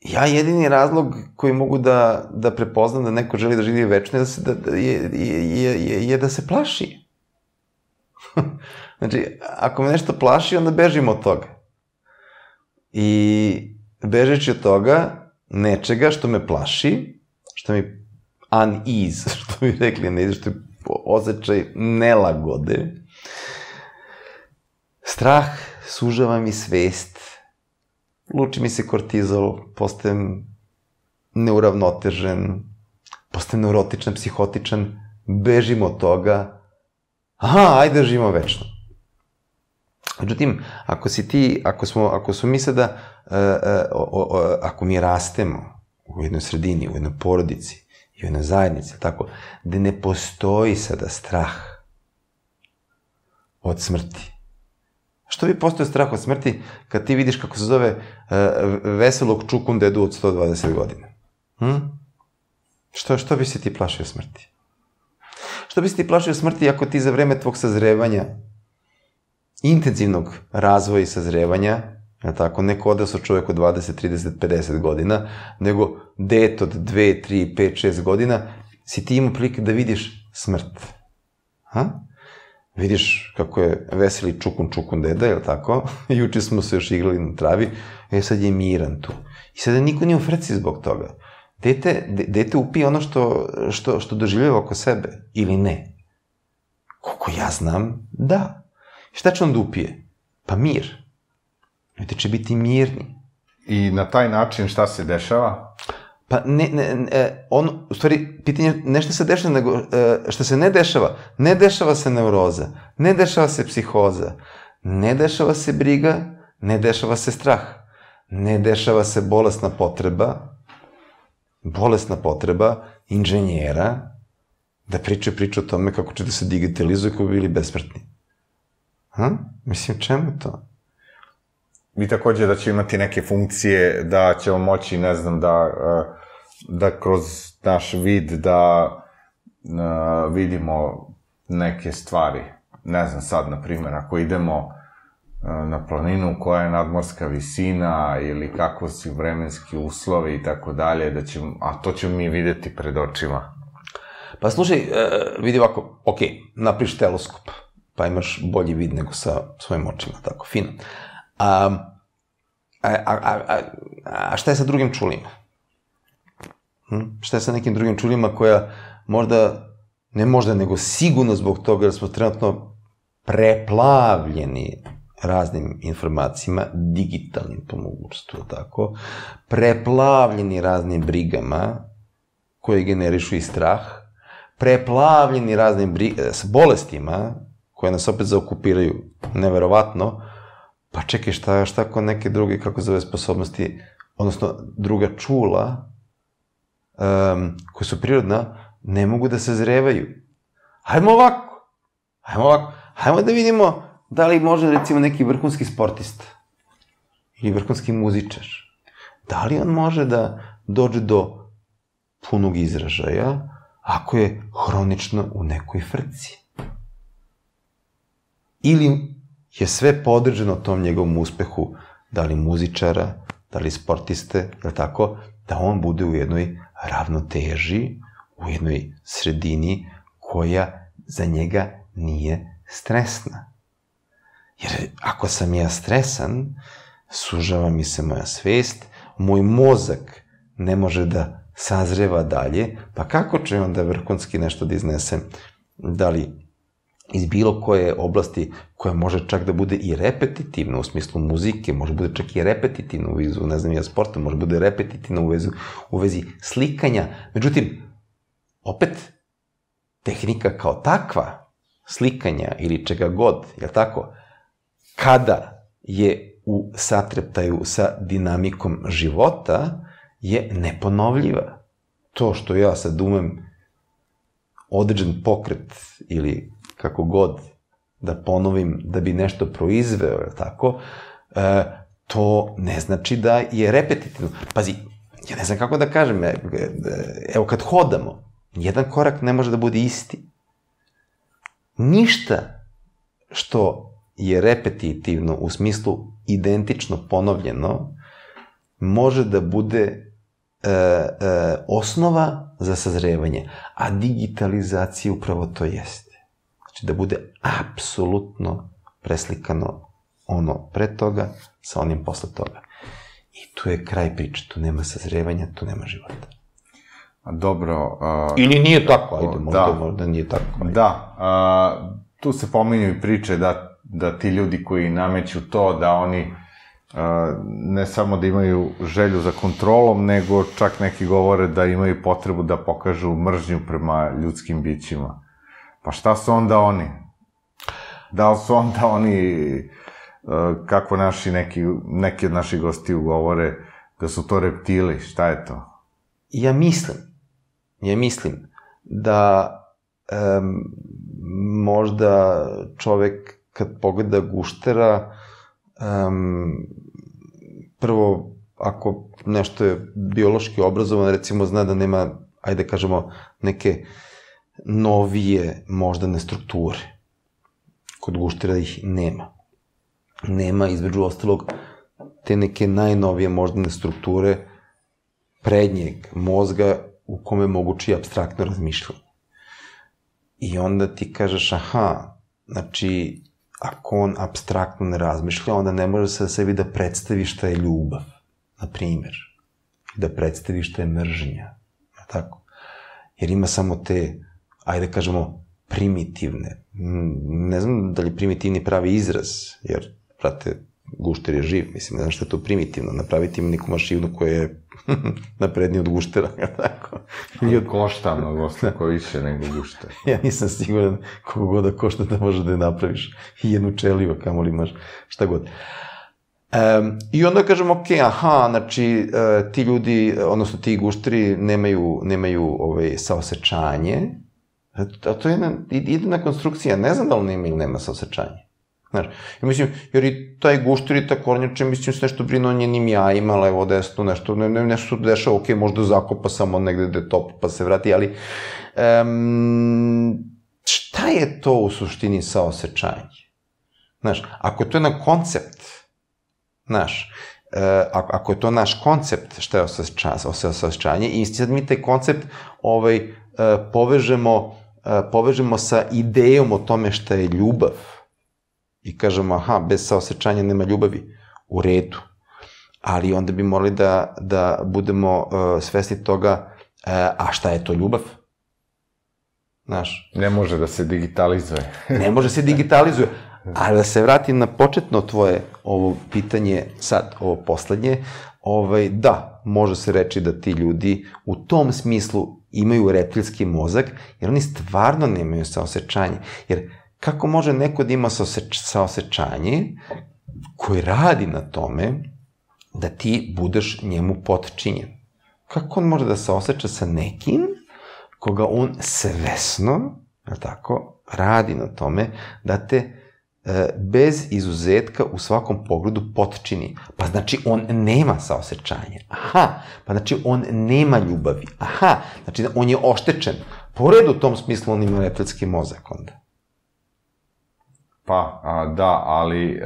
ja jedini razlog koji mogu da, da prepoznam da neko želi da živi večno je da se, da, da, je, je, je, je da se plaši. Znači, ako me nešto plaši, onda bežim od toga. I bežeći od toga nečega što me plaši, što mi unease, što bi rekli, ne, što je osjećaj nelagode, strah sužava mi svest, luči mi se kortizol, postajem neuravnotežen, postajem neurotičan, psihotičan, bežim od toga, aha, ajde, živimo večno. Međutim, ako si ti, ako smo, ako smo mi sada, uh, uh, uh, uh, ako mi rastemo u jednoj sredini, u jednoj porodici, u jednoj zajednici, tako, gde ne postoji sada strah od smrti. Što bi postao strah od smrti kad ti vidiš kako se zove uh, veselog čukun dedu od sto dvadeset godina? Hm? Što, što bi se ti plašio smrti? Što bi se ti plašio smrti ako ti za vreme tvog sazrevanja, intenzivnog razvoja i sazrevanja, je tako, ne odrasao čovjek od dvadeset, trideset, pedeset godina, nego dete od dve, tri, pet, šest godina, si ti imao prilike da vidiš smrt. Ha? Vidiš kako je veseli čukun čukun deda, je li tako? Juče smo se još igrali na travi, e sad je miran tu. I sada niko nije u frci zbog toga. Dete, de, dete upije ono što, što, što doživljava oko sebe, ili ne? Koliko ja znam, da. Šta će onda upije? Pa mir. Ljudi će biti mirni. I na taj način šta se dešava? Pa ne, ne, ne, on, u stvari, pitanje ne šta se dešava, nego šta se ne dešava. Ne dešava se neuroza, ne dešava se psihoza, ne dešava se briga, ne dešava se strah, ne dešava se bolesna potreba, bolesna potreba inženjera da pričaju priču o tome kako će da se digitalizuju kako bi bili besmrtni. Ha? Mislim, čemu to? I takođe da će imati neke funkcije, da ćemo moći, ne znam, da, da kroz naš vid da vidimo neke stvari. Ne znam, sad, na primjer, ako idemo na planinu koja je nadmorska visina ili kako su vremenski uslovi i tako dalje, da ćemo, a to ćemo mi videti pred očima. Pa slušaj, vidi ovako, ok, napriš teleskop, pa imaš bolji vid nego sa svojim očima, tako, fino. A, a, a, a, a šta je sa drugim čulima? Hm? Šta je sa nekim drugim čulima koja možda, ne možda, nego sigurno zbog toga da smo trenutno preplavljeni raznim informacijama, digitalnim po mogućnosti, tako, preplavljeni raznim brigama koje generišu i strah, preplavljeni raznim brigama, s bolestima koje nas opet zaokupiraju, neverovatno. Pa čekaj, šta, šta ako neke druge, kako zove, sposobnosti, odnosno druga čula, um, koja su prirodna, ne mogu da se zrevaju. Hajmo ovako, hajmo ovako, hajmo da vidimo da li može, recimo, neki vrhunski sportista ili vrhunski muzičar, da li on može da dođe do punog izražaja ako je hronično u nekoj frci. Ili je sve podređeno tom njegovom uspehu, da li muzičara, da li sportiste, ili tako, da on bude u jednoj ravnoteži, u jednoj sredini koja za njega nije stresna. Jer ako sam ja stresan, sužava mi se moja svest, moj mozak ne može da sazreva dalje, pa kako će onda vrhunski nešto da iznesem da li iz bilo koje oblasti koja može čak da bude i repetitivna u smislu muzike, može bude čak i repetitivna u vezi, ne znam ja, sporta, može bude repetitivna u vezi, u vezi slikanja. Međutim, opet, tehnika kao takva, slikanja ili čega god, jel tako, kada je u satreptaju sa dinamikom života, je neponovljiva. To što ja sad umem određen pokret ili kako god da ponovim da bi nešto proizveo, jel tako, to ne znači da je repetitivno. Pazi, ja ne znam kako da kažem, evo kad hodamo, jedan korak ne može da bude isti. Ništa što je repetitivno u smislu identično ponovljeno može da bude osnova za sazrevanje, a digitalizacija upravo to jeste. Da bude apsolutno preslikano ono pre toga sa onim posle toga. I tu je kraj priče, tu nema sazrevanja, tu nema života. Dobro... Ili nije tako, ajde, možda nije tako. Da, tu se pominju i priče da ti ljudi koji nameću to, da oni ne samo da imaju želju za kontrolom, nego čak neki govore da imaju potrebu da pokažu mržnju prema ljudskim bićima. Pa šta su onda oni? Da li su onda oni, kako neki od naših gostiju govore, da su to reptili? Šta je to? Ja mislim, ja mislim da možda čovek kad pogleda guštera, prvo, ako nešto je biološki obrazovan, recimo zna da nema, ajde kažemo, neke novije moždane strukture. Kod guštera ih nema. Nema, između ostalog, te neke najnovije moždane strukture prednjeg mozga u kome je moguće i apstraktno razmišljanje. I onda ti kažeš, aha, znači, ako on apstraktno ne razmišlja, onda ne može se sebi da predstavi šta je ljubav, na primer. Da predstavi šta je mržnja. Tako. Jer ima samo te, ajde kažemo, primitivne. Ne znam da li primitivni pravi izraz, jer, prate, gušter je živ, mislim, ne znam što je to primitivno, napraviti im neku mašinu koja je naprednija od guštera, tako. Ili košta mnogo slako više nego gušter. Ja nisam siguran koga god da košta da možeš da je napraviš. I jednu čeliju, kamo li imaš, šta god. I onda kažem, ok, aha, znači, ti ljudi, odnosno ti gušteri nemaju saosećanje, a to je jedina konstrukcija, ne znam da li nema ili nema saosećanje. Znaš, mislim, jer i taj gušter i ta kornjača, mislim, se nešto brinu o njenim jajima, levo, desno, nešto, nešto se dešava, ok, možda zakopa samo negde gde topa pa se vrati, ali šta je to u suštini saosećanje? Znaš, ako je to jedan koncept, znaš, ako je to naš koncept, šta je osjećanje, i sad mi taj koncept povežemo sa idejom o tome šta je ljubav i kažemo, aha, bez osjećanja nema ljubavi, u redu, ali onda bi morali da budemo svesni toga, a šta je to ljubav? Znaš. Ne može da se digitalizuje. Ne može da se digitalizuje. Ali da se vratim na početno tvoje ovo pitanje, sad, ovo poslednje, da, može se reći da ti ljudi u tom smislu imaju reptilski mozak, jer oni stvarno nemaju saosećanje. Jer kako može neko da ima saosećanje koji radi na tome da ti budeš njemu potčinjen? Kako on može da saoseća sa nekim koga on svesno, tako, radi na tome da te bez izuzetka u svakom pogledu potčini. Pa znači on nema saosećanje. Aha, pa znači on nema ljubavi. Aha, znači on je oštećen. Pored u tom smislu on ima reptilski mozak onda. Pa, da, ali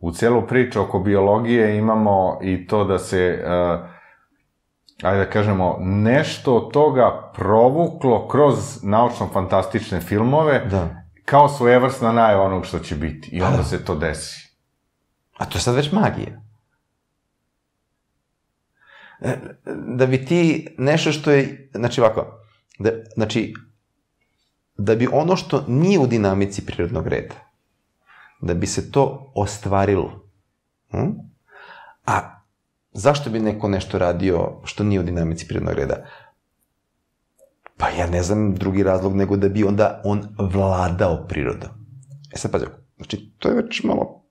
u celu priču oko biologije imamo i to da se, ajde da kažemo, nešto od toga provuklo kroz naučno-fantastične filmove, kao svojevrsna najava onog što će biti. I onda se to desi. A to je sad već magija. Da bi ti nešto što je... Znači ovako, znači, da bi ono što nije u dinamici prirodnog reda, da bi se to ostvarilo. A zašto bi neko nešto radio što nije u dinamici prirodnog reda? Pa ja ne znam drugi razlog nego da bi onda on vladao prirodom. E sad pazi, znači to je već malo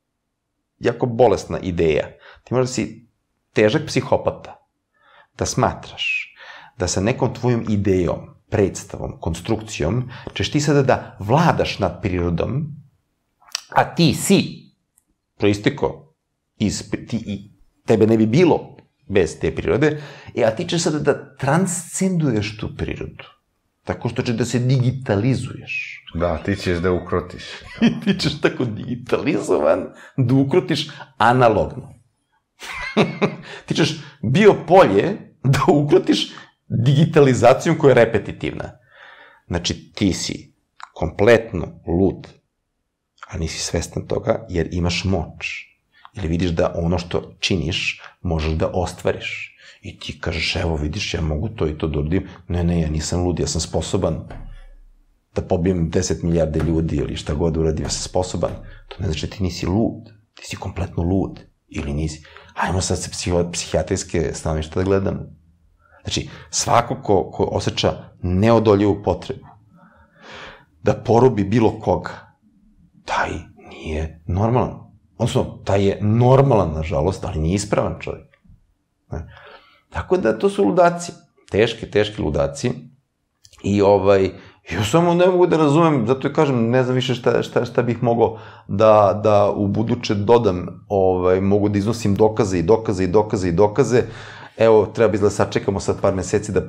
jako bolesna ideja. Ti možda si težak psihopata da smatraš da sa nekom tvojom idejom, predstavom, konstrukcijom ćeš ti sada da vladaš nad prirodom, a ti si proistekao iz ti tebe ne bi bilo bez te prirode, a ti ćeš sada da transcenduješ tu prirodu. Tako što ćeš da se digitalizuješ. Da, ti ćeš da ukrotiš. I ti ćeš tako digitalizovan da ukrotiš analogno. Ti ćeš bio polje da ukrotiš digitalizacijom koja je repetitivna. Znači, ti si kompletno lud, a nisi svestan toga jer imaš moć. Ili vidiš da ono što činiš možeš da ostvariš. I ti kažeš, evo vidiš, ja mogu to i to da uradim. Ne, ne, ja nisam lud, ja sam sposoban da pobijem deset milijarde ljudi ili šta god uradim, ja sam sposoban. To ne znači da ti nisi lud, ti si kompletno lud. Ili nisi. Ajmo sad se psihijatrijske stanovišta da gledamo. Znači, svako ko osjeća neodoljivu potrebu da porubi bilo koga, taj nije normalan. Odnosno, taj je normalan, nažalost, ali nije ispravan čovjek. Tako da, to su ludaci. Teški, teški ludaci. I ovaj, ja samo ne mogu da razumem, zato je kažem, ne znam više šta bih mogao da u buduće dodam, mogu da iznosim dokaze i dokaze i dokaze i dokaze. Evo, treba bi izgleda, sad čekamo sad par meseci da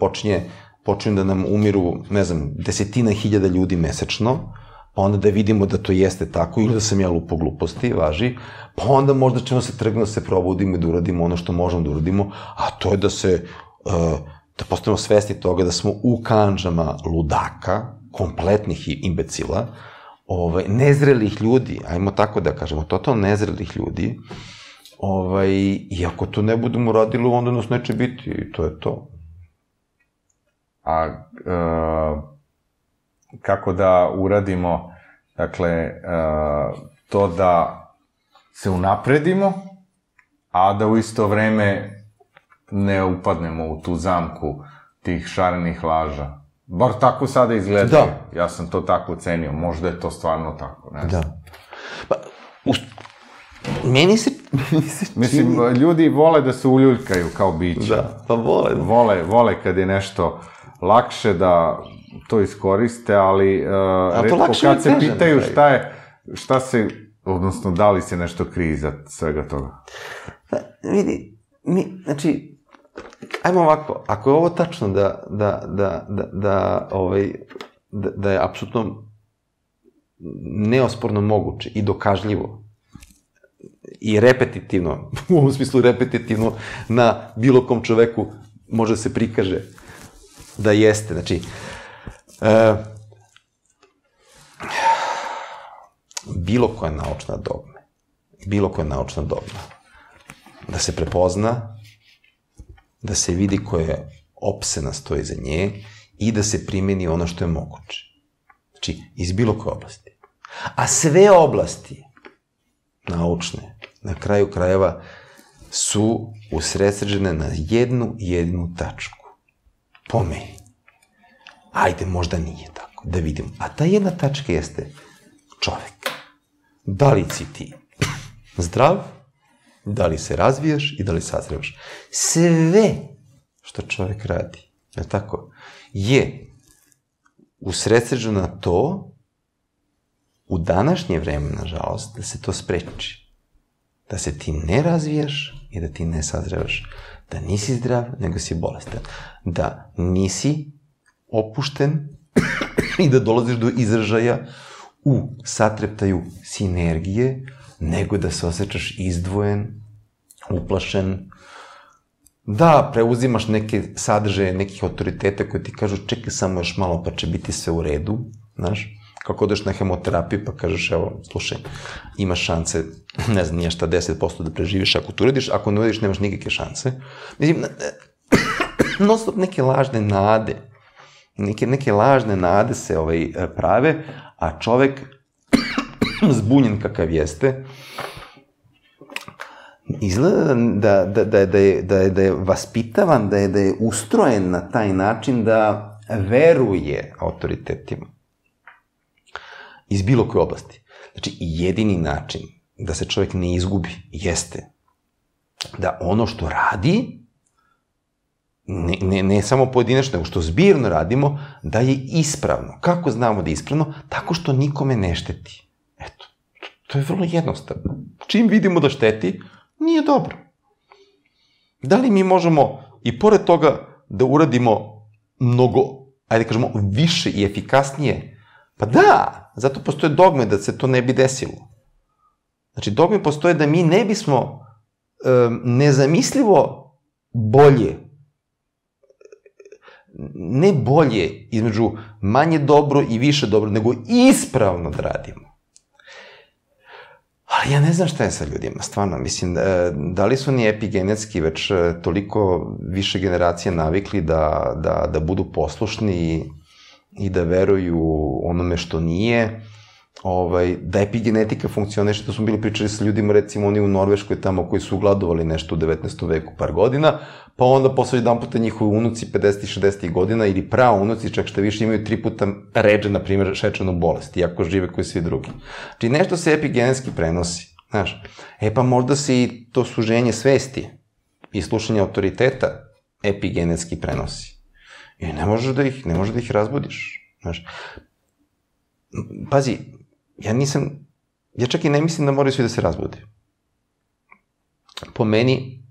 počinju da nam umiru, ne znam, desetina hiljada ljudi mesečno. Pa onda da vidimo da to jeste tako, ili da sam ja lupo gluposti, važi, pa onda možda ćemo se trgnuti, se probudimo i da uradimo ono što možemo da uradimo, a to je da se, da postanemo svesni toga da smo u kandžama ludaka, kompletnih imbecila, nezrelih ljudi, ajmo tako da kažemo, totalno nezrelih ljudi, i ako to ne budemo radili, onda nas neće biti, i to je to. A... kako da uradimo, dakle, to da se unapredimo, a da u isto vreme ne upadnemo u tu zamku tih šarenih laža. Bar tako sada izgledaju. Ja sam to tako ocenio. Možda je to stvarno tako, ne znam. Meni se čini... Mislim, ljudi vole da se uljuljkaju kao biće. Da, pa vole. Vole, vole kad je nešto lakše da... to iskoriste, ali redko kad se pitaju šta je, šta se, odnosno da li se nešto krije iza svega toga. Vidi, znači, ajmo ovako, ako je ovo tačno da je apsolutno neosporno moguće i dokažljivo i repetitivno, u ovom smislu repetitivno, na bilo kom čoveku može da se prikaže da jeste, znači, bilo koja naučna dogma, bilo koja naučna dogma, da se prepozna, da se vidi koje opsena stoji za nje i da se primjeni ono što je moguće. Znači, iz bilo koje oblasti. A sve oblasti naučne, na kraju krajeva, su usredsređene na jednu jedinu tačku. Po meni. Ajde, možda nije tako, da vidimo. A ta jedna tačka jeste čovek. Da li si ti zdrav, da li se razvijaš i da li sazrevaš. Sve što čovek radi, je tako, je usredsređeno na to, u današnje vreme, nažalost, da se to spreči. Da se ti ne razvijaš i da ti ne sazrevaš. Da nisi zdrav, nego si bolestan. Da nisi opušten i da dolaziš do izražaja u satreptaju sinergije, nego da se osjećaš izdvojen, uplašen, da preuzimaš neke sadržaje, nekih autoriteta koji ti kažu čekaj samo još malo pa će biti sve u redu, znaš, kako odeš na hemoterapiju pa kažeš evo, slušaj, imaš šanse, ne znam, nije šta deset posto da preživiš ako to uradiš, ako ne uradiš nemaš nikakve šanse. Mislim, non stop neke lažne nade Neke, neke lažne nade se ovaj, prave, a čovek, zbunjen kakav jeste, izgleda da, da, da, da, je, da, je, da je vaspitavan, da je, da je ustrojen na taj način da veruje autoritetima iz bilo koje oblasti. Znači, jedini način da se čovjek ne izgubi jeste da ono što radi, ne, ne, ne samo pojedinačno, nego što zbirno radimo, da je ispravno. Kako znamo da je ispravno? Tako što nikome ne šteti. Eto, to je vrlo jednostavno. Čim vidimo da šteti, nije dobro. Da li mi možemo i pored toga da uradimo mnogo, ajde kažemo, više i efikasnije? Pa da, zato postoje dogme da se to ne bi desilo. Znači, dogme postoje da mi ne bismo um, nezamislivo bolje, ne bolje između manje dobro i više dobro, nego ispravno da radimo. Ali ja ne znam šta je sa ljudima, stvarno, mislim, da li su oni epigenetski već toliko više generacija navikli da, da, da budu poslušni i da veruju onome što nije, ovaj, da epigenetika funkcioniše, to smo bili pričali sa ljudima, recimo oni u Norveškoj tamo koji su gladovali nešto u devetnaestom veku par godina, pa onda posle jedan puta njihovi unuci pedesetih i šezdesetih godina ili praunuci čak šta više imaju tri puta ređe, na primjer, šećernu bolest, iako žive koji svi drugi. Znači, nešto se epigenetski prenosi, znaš. E pa možda se i to suženje svesti i slušanje autoriteta epigenetski prenosi. I ne možeš da ih, ne možeš da ih razbudiš, znaš. Pazi, ja nisam, ja čak i ne mislim da moraju svi da se razbude. Po meni,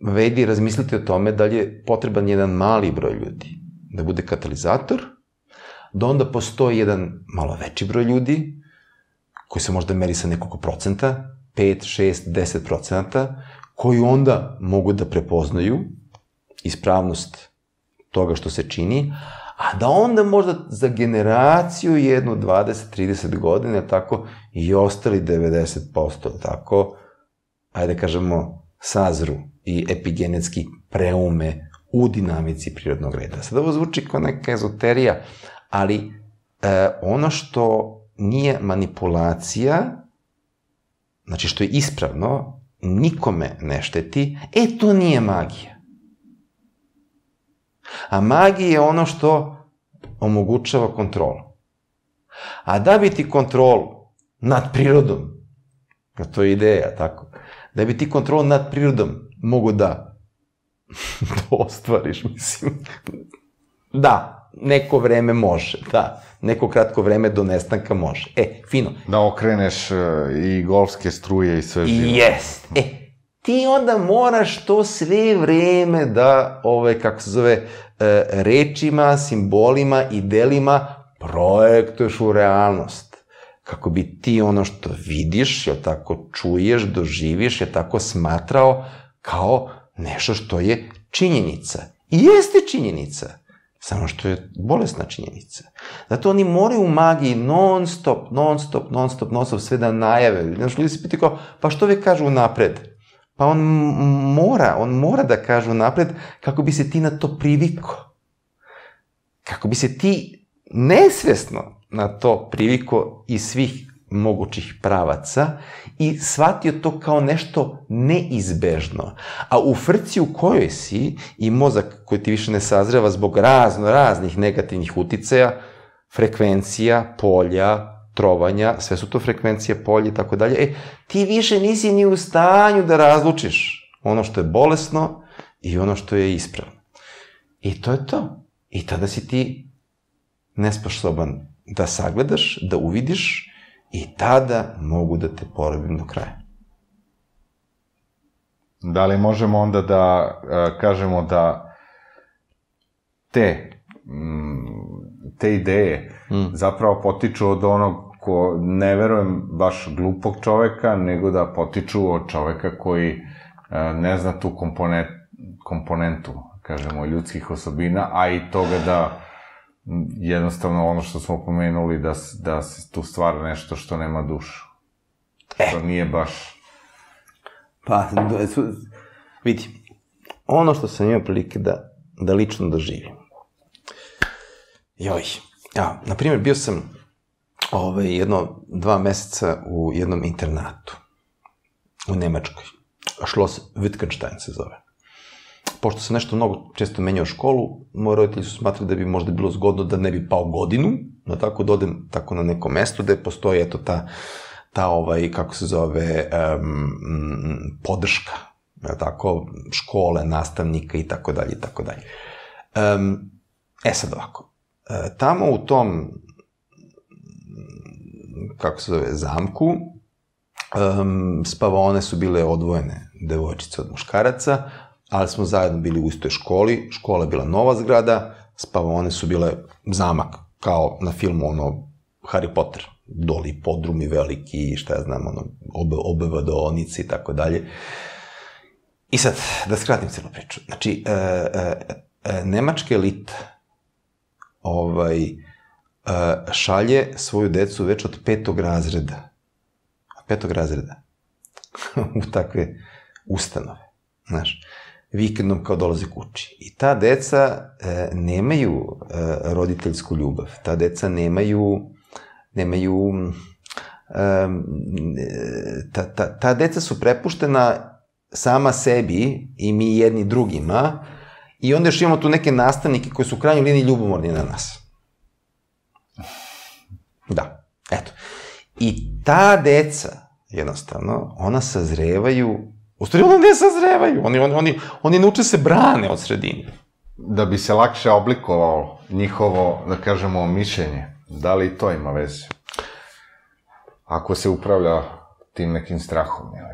vedi, razmislite o tome da li je potreban jedan mali broj ljudi da bude katalizator, da onda postoji jedan malo veći broj ljudi, koji se možda meri sa nekoliko procenta, pet, šest, deset procenata, koji onda mogu da prepoznaju ispravnost toga što se čini, a da onda možda za generaciju jednu dvadeset do trideset godina, tako, i ostali devedeset posto, tako, ajde kažemo, sazru i epigenetski preume u dinamici prirodnog reda. Sad ovo zvuči kao neka ezoterija, ali e, ono što nije manipulacija, znači što je ispravno, nikome ne šteti, e to nije magija. A magija je ono što omogućava kontrolu. A da bi ti kontrolu nad prirodom, to je ideja, tako, da bi ti kontrolu nad prirodom mogu da to ostvariš, mislim. Da, neko vreme može, da. Neko kratko vreme do nestanka može. E, fino. Da okreneš i golfske struje i sve živo. Jest. E, ti onda moraš to sve vreme da, ove, kako se zove, rečima, simbolima i delima projektuješ u realnost. Kako bi ti ono što vidiš, jel tako čuješ, doživiš, jel tako smatrao kao nešto što je činjenica. I jeste činjenica, samo što je bolesna činjenica. Zato oni moraju u magiji non stop, non stop, non stop, non stop sve da najave. Znaš, ljudi se piti kao, pa što vi kažu napred? Pa on mora, on mora da kažu napred kako bi se ti na to priviko. Kako bi se ti nesvesno na to priviko iz svih mogućih pravaca i shvatio to kao nešto neizbežno. A u frci u kojoj si i mozak koji ti više ne sazreva zbog razno raznih negativnih uticaja, frekvencija, polja, trovanja, sve su to frekvencije, polje i tako dalje, e, ti više nisi ni u stanju da razlučiš ono što je bolesno i ono što je ispravno. I to je to. I tada si ti nesposoban da sagledaš, da uvidiš, i tada mogu da te porobim do kraja. Da li možemo onda da uh, kažemo da te, mm, te ideje mm. zapravo potiču od onog ko ne verujem baš glupog čoveka, nego da potiču od čoveka koji uh, ne zna tu komponet, komponentu, kažemo, ljudskih osobina, a i toga da jednostavno ono što smo pomenuli, da, da se tu stvara nešto što nema dušu. E. To nije baš... Pa, vidi, ono što sam imao prilike da, da lično doživim. Joj. Ja, na primjer, bio sam ovaj, jedno dva meseca u jednom internatu u Nemačkoj. Schloss Wittgenstein se zove. Pošto sam nešto mnogo često menjao školu, moji roditelji su smatrali da bi možda bilo zgodno da ne bi pao godinu, no tako da odem tako na neko mesto gde postoji eto ta, ta ovaj, kako se zove, um, podrška, tako, škole, nastavnika i tako dalje, i tako dalje. E sad ovako, tamo u tom, kako se zove, zamku, um, spavaone su bile odvojene devojčice od muškaraca, ali smo zajedno bili u istoj školi, škola je bila nova zgrada, spavaone su bile zamak, kao na filmu, ono, Harry Potter, doli podrumi veliki, šta ja znam, ono, obevadoonici i tako dalje. I sad, da skratim celu priču, znači, e, e, nemačka elita ovaj, e, šalje svoju decu već od petog razreda, petog razreda, u takve ustanove, znaš, vikendom kao dolaze kući. I ta deca e, nemaju e, roditeljsku ljubav, ta deca nemaju, nemaju, e, ta, ta, ta deca su prepuštena sama sebi i mi jedni drugima i onda još imamo tu neke nastavnike koji su u krajnjoj liniji ljubomorni na nas. Da, eto. I ta deca, jednostavno, ona sazrevaju. U stvari, oni ne sazrevaju, oni, oni, oni, oni nauče se brane od sredine. Da bi se lakše oblikovalo njihovo, da kažemo, mišljenje, da li to ima veze? Ako se upravlja tim nekim strahom, ili...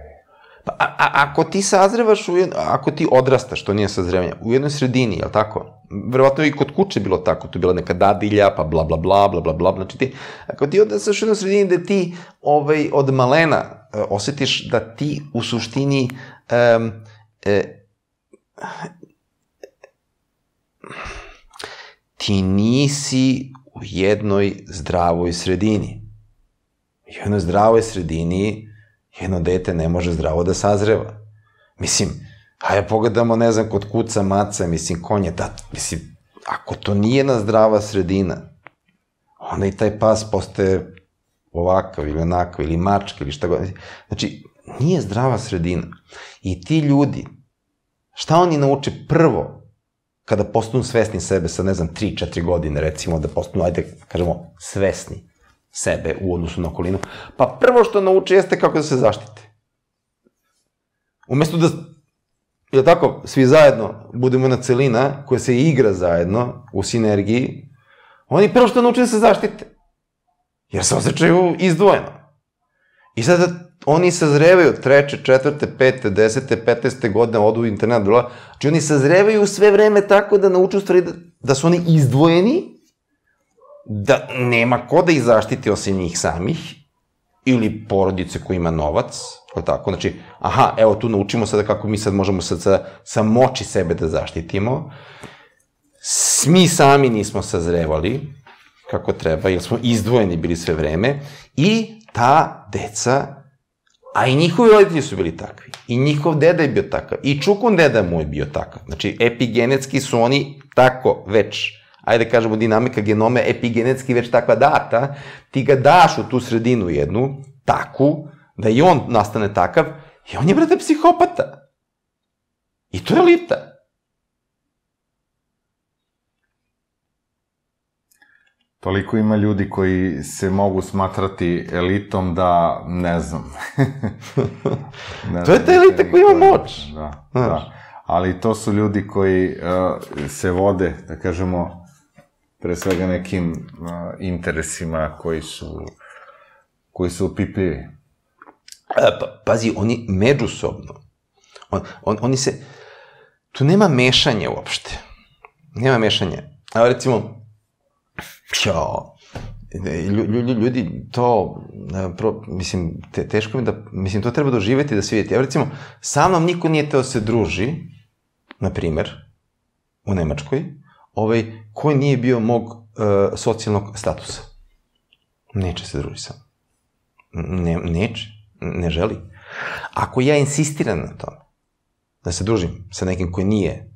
Pa, a, a, ako ti sazrevaš, u jedno, ako ti odrastaš, to nije sazrevanje, u jednoj sredini, je li tako? Verovatno i kod kuće bilo tako, tu bila neka dadilja, pa bla, bla, bla, bla, bla, bla, znači ti, ako ti odrastaš u jednoj sredini gde ti ovaj, od malena osetiš da ti u suštini um, e, ti nisi u jednoj zdravoj sredini. U jednoj zdravoj sredini jedno dete ne može zdravo da sazreva. Mislim, hajde pogledamo, ne znam, kod kuca, maca, mislim, konje, da, mislim, ako to nije jedna zdrava sredina, onda i taj pas postaje ovakav ili onakav, ili mačka, ili šta god. Znači, nije zdrava sredina. I ti ljudi, šta oni nauče prvo, kada postanu svesni sebe sa, ne znam, tri četiri godine, recimo, da postanu, ajde, kažemo, svesni sebe u odnosu na okolinu, pa prvo što nauče jeste kako da se zaštite. Umesto da, je li tako, svi zajedno budemo jedna celina koja se igra zajedno u sinergiji, oni prvo što nauče da se zaštite. Jer se osjećaju izdvojeno. I sad oni sazrevaju treće, četvrte, pete, desete, peteste godine, odu u internat, bila, znači oni sazrevaju sve vreme tako da nauču stvari da, da su oni izdvojeni, da nema ko da ih zaštiti osim njih samih, ili porodice koja ima novac, ili tako, znači, aha, evo tu naučimo sada kako mi sad možemo sad sa, sa moći sebe da zaštitimo, mi sami nismo sazrevali kako treba, jer smo izdvojeni bili sve vreme, i ta deca, a i njihovi roditelji su bili takvi, i njihov deda je bio takav, i čukun deda mu je bio takav, znači epigenetski su oni tako već, ajde kažemo dinamika genome, epigenetski već takva data, ti ga daš u tu sredinu jednu, takvu, da i on nastane takav, i on je, brate, psihopata. I to je elita. Toliko ima ljudi koji se mogu smatrati elitom da, ne znam. ne to je ta elita koja ima moć. Da, da. Ali to su ljudi koji uh, se vode, da kažemo, pre svega nekim uh, interesima koji su, koji su opipljivi. Pa, pazi, oni međusobno. On, on, oni se... Tu nema mešanja uopšte. Nema mešanja. Evo, recimo, Pjao, ljudi, to, pro, mislim, te, teško mi da, mislim, to treba doživeti da se vidjeti. Evo, recimo, sa mnom niko nije teo se druži, na primer, u Nemačkoj, ovaj, koji nije bio mog uh, socijalnog statusa. Neće se druži sam. Ne, neće, ne želi. Ako ja insistiram na tome, da se družim sa nekim koji nije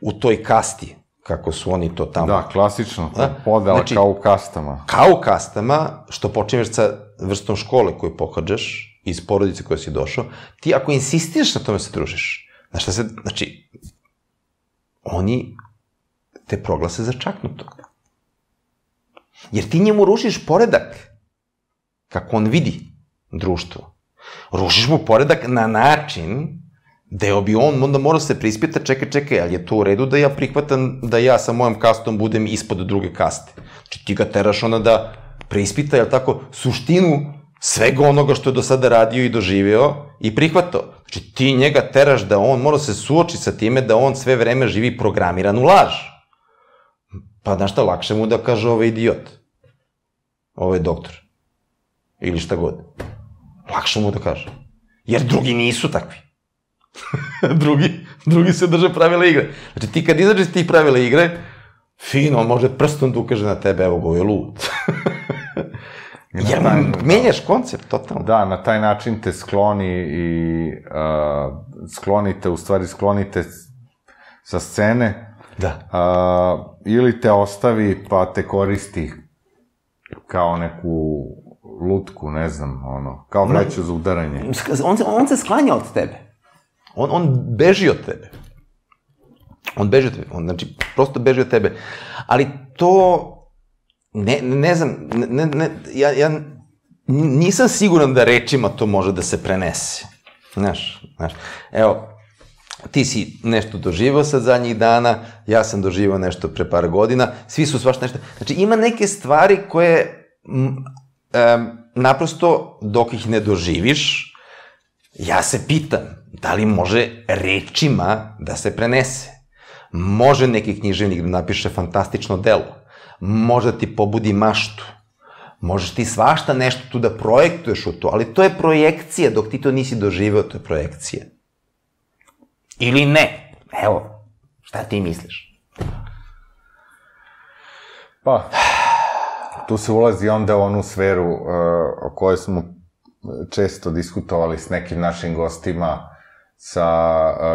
u toj kasti, kako su oni to tamo... Da, klasično, podela, znači, kao u kastama. Kao u kastama, što počinješ sa vrstom škole koju pohađaš, iz porodice koja si došao, ti ako insistiraš na tome se družiš, znaš šta se, znači, oni te proglase za čaknutog. Jer ti njemu rušiš poredak, kako on vidi društvo. Rušiš mu poredak na način da bi on onda morao se prispita, čekaj, čekaj, ali je to u redu da ja prihvatam da ja sa mojom kastom budem ispod druge kaste. Znači ti ga teraš onda da preispita, jel tako, suštinu svega onoga što je do sada radio i doživeo i prihvatao. Znači ti njega teraš da on mora se suoči sa time da on sve vreme živi programiran u laž. Pa znaš šta, lakše mu da kaže ovo je idiot, ovo je doktor, ili šta god. Lakše mu da kaže. Jer drugi nisu takvi. Drugi, drugi se drže pravila igre. Znači ti kad izađeš tih pravila igre, fino, on može prstom da ukaže na tebe, evo go je lud. Jer menjaš koncept, totalno. Da, na taj način te skloni i sklonite, u stvari sklonite sa scene. Da. Ili te ostavi pa te koristi kao neku lutku, ne znam, ono, kao vreću za udaranje. On se sklanja od tebe. On beži od tebe. On beži od tebe, znači, prosto beži od tebe. Ali to... Ne, ne znam, ne, ne, ja, ja nisam siguran da rečima to može da se prenese. Znaš, znaš, evo, ti si nešto doživao sad zadnjih dana, ja sam doživao nešto pre par godina, svi su svašta nešto, znači ima neke stvari koje m, e, naprosto dok ih ne doživiš, ja se pitam da li može rečima da se prenese. Može neki književnik da napiše fantastično delo, možda ti pobudi maštu, možeš ti svašta nešto tu da projektuješ u to, ali to je projekcija, dok ti to nisi doživeo, to je projekcija. Ili ne? Evo, šta ti misliš? Pa, tu se ulazi onda u onu sferu o kojoj smo često diskutovali s nekim našim gostima, sa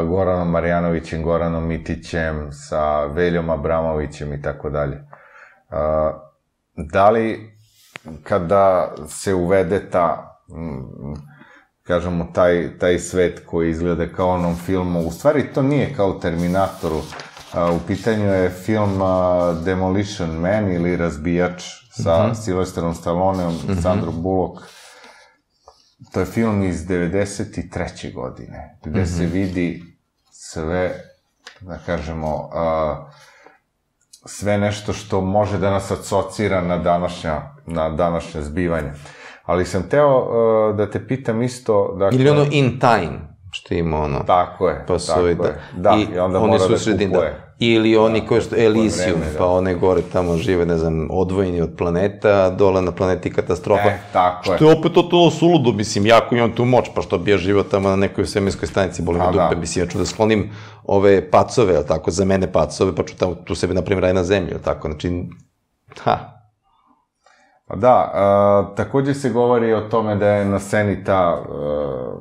Goranom Marjanovićem, Goranom Mitićem, sa Veljom Abramovićem i tako dalje. Da li, kada se uvede ta, kažemo, taj svet koji izgleda kao onom filmu, u stvari to nije kao u Terminatoru, u pitanju je film Demolition Man ili Razbijač sa Sylvesterom Stalloneom, Sandrom Bullock. To je film iz devedeset treće godine, gde se vidi sve, da kažemo, sve nešto što može da nas asocira na današnje zbivanje. Ali sam hteo da te pitam isto... Ili ono In Time, što ima ono... Tako je, tako je. Da, i onda mora da kupuje. Ili oni koji što... Elysium, pa one gore tamo žive, ne znam, odvojeni od planeta, dole na planeti katastrofa. Što je opet totalno suludo, mislim, jako imam tu moć, pa što bi ja živao tamo na nekoj svemirskoj stanici, boli mi dupe, mislim, ja ću da sklonim ove pacove, jel tako, za mene pacove, pa ću tamo tu sebi, na primjer, raj na zemlju, jel tako, znači, ha. Da, takođe se govori o tome da je na sceni ta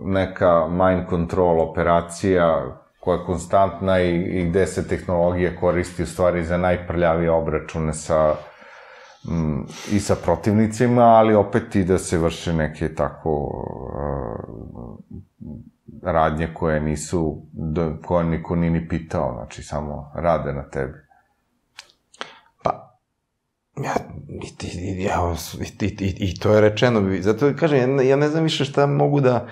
neka mind control operacija, koja je konstantna i gde se tehnologija koristi u stvari za najprljavije obračune i sa protivnicima, ali opet i da se vrše neke tako radnje koje nisu, koje niko nije ni pitao, znači samo rade na tebi. Pa, i to je rečeno, zato kažem, ja ne znam više šta mogu da...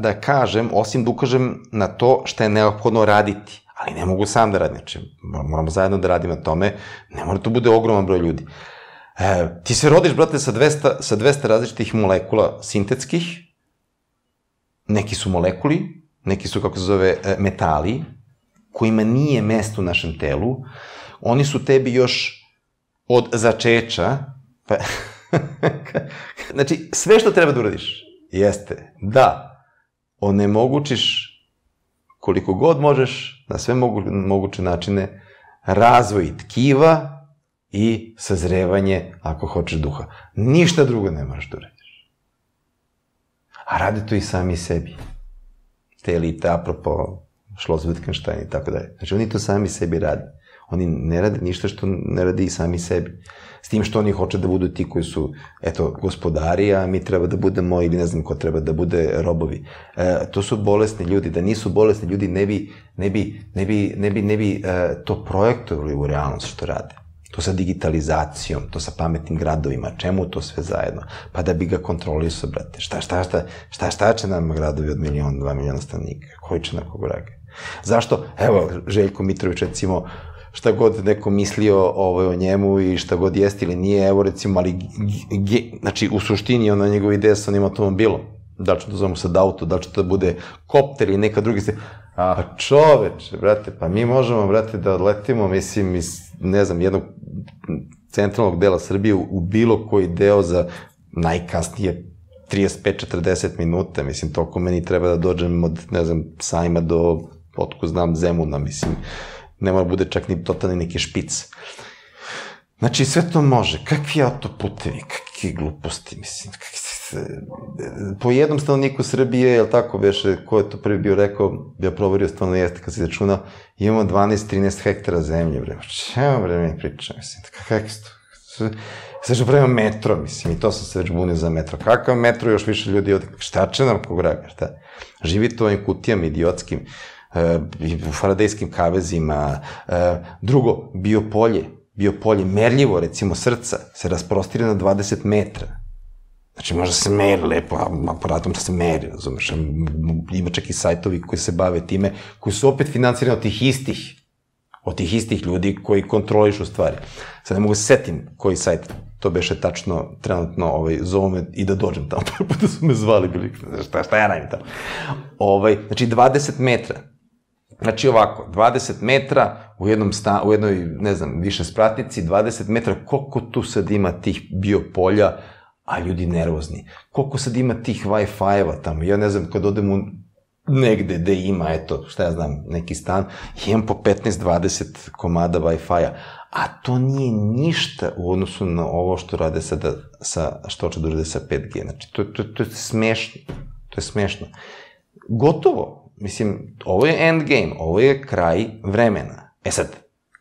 da kažem, osim da ukažem na to što je neophodno raditi. Ali ne mogu sam da radim, znači moramo zajedno da radim na tome, ne mora to bude ogroman broj ljudi. Ti se rodiš, brate, sa dvesta različitih molekula sintetskih, neki su molekuli, neki su, kako se zove, metali, kojima nije mesto u našem telu, oni su tebi još od začeća, pa... Znači, sve što treba da uradiš, jeste da onemogućiš koliko god možeš, na sve moguće načine, razvoj tkiva i sazrevanje, ako hoćeš, duha. Ništa drugo ne moraš da uradiš. A radi to i sami sebi. Te elite, apropo Schloss Wittgenstein i tako dalje. Znači, oni to sami sebi radi. Oni ne rade ništa što ne radi i sami sebi. S tim što oni hoće da budu ti koji su, eto, gospodari, a mi treba da budemo, ili ne znam ko treba da bude, robovi. E, to su bolesni ljudi. Da nisu bolesni ljudi, ne bi, ne bi, ne bi, ne bi, ne bi e, to projektovali u realnost što rade. To sa digitalizacijom, to sa pametnim gradovima, čemu to sve zajedno? Pa da bi ga kontrolisao, brate. Šta, šta, šta, šta, šta će nam gradovi od milion, dva miliona stanovnika? Koji će na koga rage? Zašto? Evo, Željko Mitrović, recimo, šta god neko mislio o njemu i šta god jeste ili nije, evo recimo, ali, znači, u suštini ona njegova ideja sa onim automobilom. Da li ću to zovemo sad auto, da li ću to da bude kopter ili neka druga se... Pa čoveče, brate, pa mi možemo, brate, da odletimo, mislim, iz, ne znam, jednog centralnog dela Srbije u bilo koji deo za najkasnije trideset pet do četrdeset minuta, mislim, toliko meni treba da dođem od, ne znam, Sajma do, otko znam, Zemuna, mislim. Ne mora bude čak ni totalni neki špic. Znači, sve to može. Kakvi autoputevi, kakvi gluposti, mislim, kakvi se... Po jednom stanovniku Srbije, je li tako, veše, ko je to prvi bio rekao, ja proverio, stvarno jeste, kad se računa, imamo dvanaest do trinaest hektara zemlje, bre. Čemu, bre, mi pričam, mislim, kakvi su to? Sve što pravimo metro, mislim, i to sam se već bunio za metro. Kakav metro, još više ljudi ovde, šta će nam kograga, šta? Živite u ovim kutijama idiotskim, u faradejskim kavezima. Drugo, bio polje, bio polje, merljivo, recimo srca, se rasprostira na dvadeset metra. Znači, možda se meri lepo, aparatom se meri, razumeš, ima čak i sajtovi koji se bave time, koji su opet financirani od tih istih, od tih istih ljudi koji kontrolišu stvari. Sad ne mogu se setim koji sajt, to beše tačno, trenutno, zovu me i da dođem tamo, pa da su me zvali, bili, šta ja radim tamo. Znači, dvadeset metra. Znači ovako, dvadeset metra u jednoj, ne znam, više spratnici, dvadeset metra, koliko tu sad ima tih biopolja, a ljudi nervozni. Koliko sad ima tih Wi-Fi-eva tamo, ja ne znam, kad odem u negde gde ima, eto, šta ja znam, neki stan, imam po petnaest do dvadeset komada Wi-Fi-a, a to nije ništa u odnosu na ovo što rade sada, što hoće da urade sa pet G, znači to je smešno, to je smešno. Gotovo. Mislim, ovo je endgame, ovo je kraj vremena. E sad,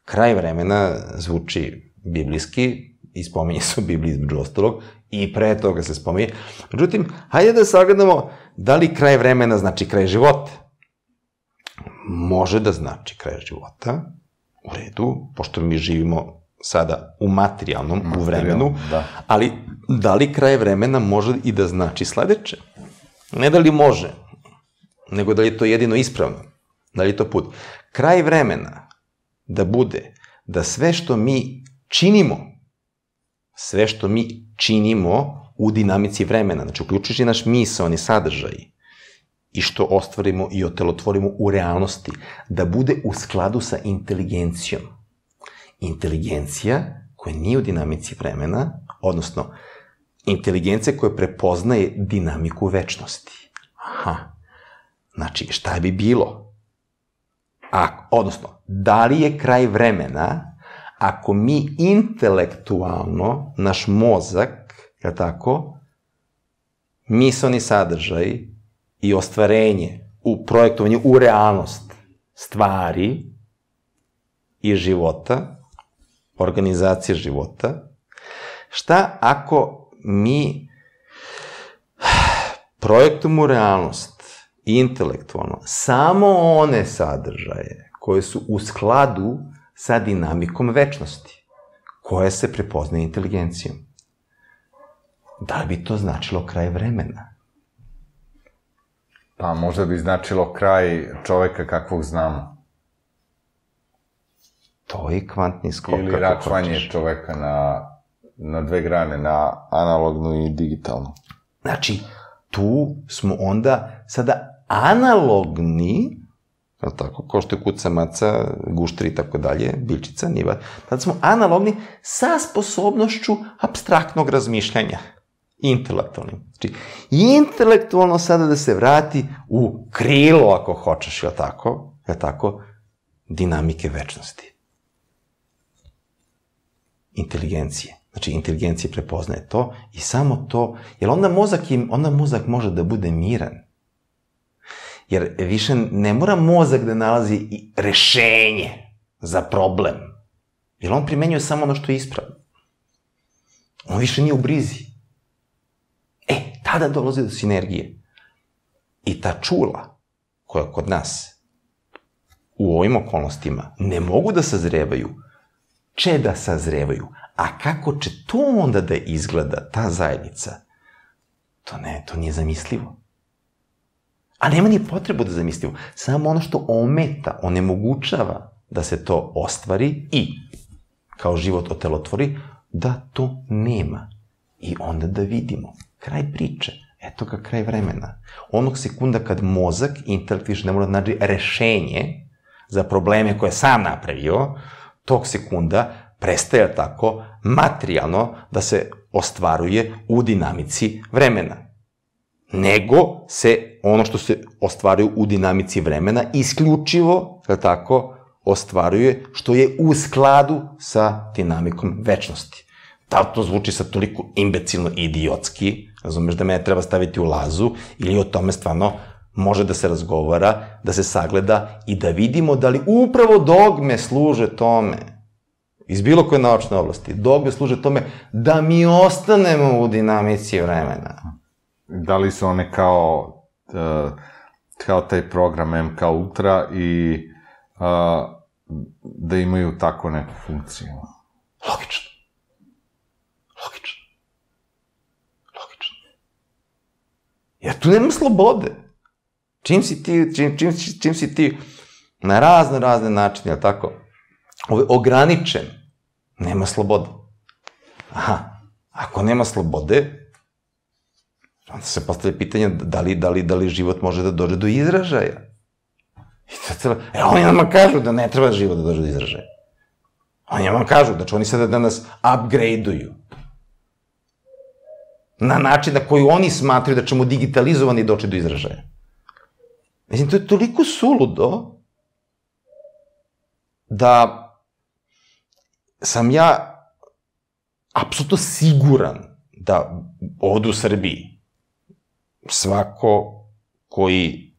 kraj vremena zvuči biblijski, i spominje se u Bibliji između ostalog, i pre toga se spominje. Međutim, hajde da sagledamo da li kraj vremena znači kraj života. Može da znači kraj života, u redu, pošto mi živimo sada u materijalnom, u vremenu, ali da li kraj vremena može i da znači sledeće? Ne da li može, nego da li je to jedino ispravno, da li je to put. Kraj vremena da bude da sve što mi činimo, sve što mi činimo u dinamici vremena, znači uključujući naš misaoni sadržaj i što ostvarimo i otelotvorimo u realnosti, da bude u skladu sa inteligencijom. Inteligencija koja nije u dinamici vremena, odnosno inteligencija koja prepoznaje dinamiku večnosti. Aha. Znači, šta bi bilo? Odnosno, da li je kraj vremena ako mi intelektualno, naš mozak, je tako, misaoni sadržaj i ostvarenje u projektovanju u realnost stvari i života, organizacije života, šta ako mi projektujemo u realnost intelektualno, samo one sadržaje koje su u skladu sa dinamikom večnosti, koje se prepoznaje inteligencijom. Da li bi to značilo kraj vremena? Pa možda bi značilo kraj čoveka kakvog znamo. To je kvantni skok, kako hoćeš. Ili račvanje čoveka na dve grane, na analognu i digitalnu. Znači, tu smo onda sada analogni, kao što je kuca, maca, guštri i tako dalje, biljčica, niva, tada smo analogni sa sposobnošću apstraktnog razmišljanja, intelektualnim. Znači, intelektualno sada da se vrati u krilo, ako hoćeš, je li tako, je li tako, dinamike večnosti. Inteligencije. Znači, inteligencija prepoznaje to i samo to, jer onda mozak može da bude miran. Jer više ne mora mozak da nalazi rešenje za problem. Jer on primenjuje samo ono što je ispravno. On više nije u brizi. E, tada dolazi do sinergije. I ta čula koja kod nas u ovim okolnostima ne mogu da sazrevaju, će da sazrevaju. A kako će to onda da izgleda, ta zajednica? To ne, to nije zamislivo. A nema ni potrebu da zamislimo. Samo ono što ometa, onemogućava da se to ostvari i, kao život otelotvori, da to nema. I onda da vidimo. Kraj priče. Eto ga kraj vremena. Onog sekunda kad mozak, intelekt više ne mora da nađe rešenje za probleme koje je sam napravio, tog sekunda prestaje tako materijalno da se ostvaruje u dinamici vremena. Nego se ono što se ostvaruje u dinamici vremena isključivo, jel tako, ostvaruje što je u skladu sa dinamikom večnosti. To zvuči sad toliko imbecilno i idiotski, razumeš, da mene treba staviti u lazu, ili o tome stvarno može da se razgovara, da se sagleda i da vidimo da li upravo dogme služe tome, iz bilo koje naučne oblasti, dogme služe tome da mi ostanemo u dinamici vremena. Da li su one kao kao taj program MKUltra i da imaju tako neku funkciju? Logično. Logično. Logično. Jer tu nema slobode. Čim si ti, čim si ti na razne, razne načine, jel tako, ograničen, nema slobode. Aha, ako nema slobode, onda se postavlja pitanje da li život može da dođe do izražaja. E, oni nam kažu da ne treba život da dođe do izražaja. Oni nam kažu da će oni sada da nas upgrade-uju. Na način na koji oni smatruju da ćemo digitalizovani doći do izražaja. Mislim, to je toliko suludo da sam ja apsolutno siguran da ovde u Srbiji svako koji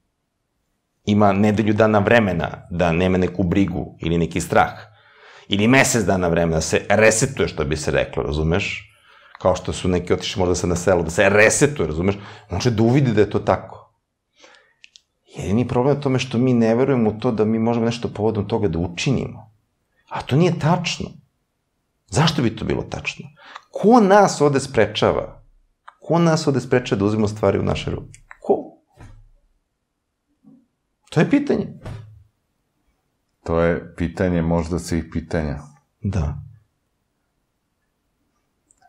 ima nedelju dana vremena da nema neku brigu ili neki strah, ili mesec dana vremena da se resetuje, što bi se reklo, razumeš? Kao što su neki otišli možda sad na selo, da se resetuje, razumeš? On će da uvidi da je to tako. Jedini problem je u tome što mi ne verujemo u to da mi možemo nešto povodom toga da učinimo. A to nije tačno. Zašto bi to bilo tačno? Ko nas ovde sprečava? Ko nas ovde spreča da uzmemo stvari u naše ruke? Ko? To je pitanje. To je pitanje možda svih pitanja. Da.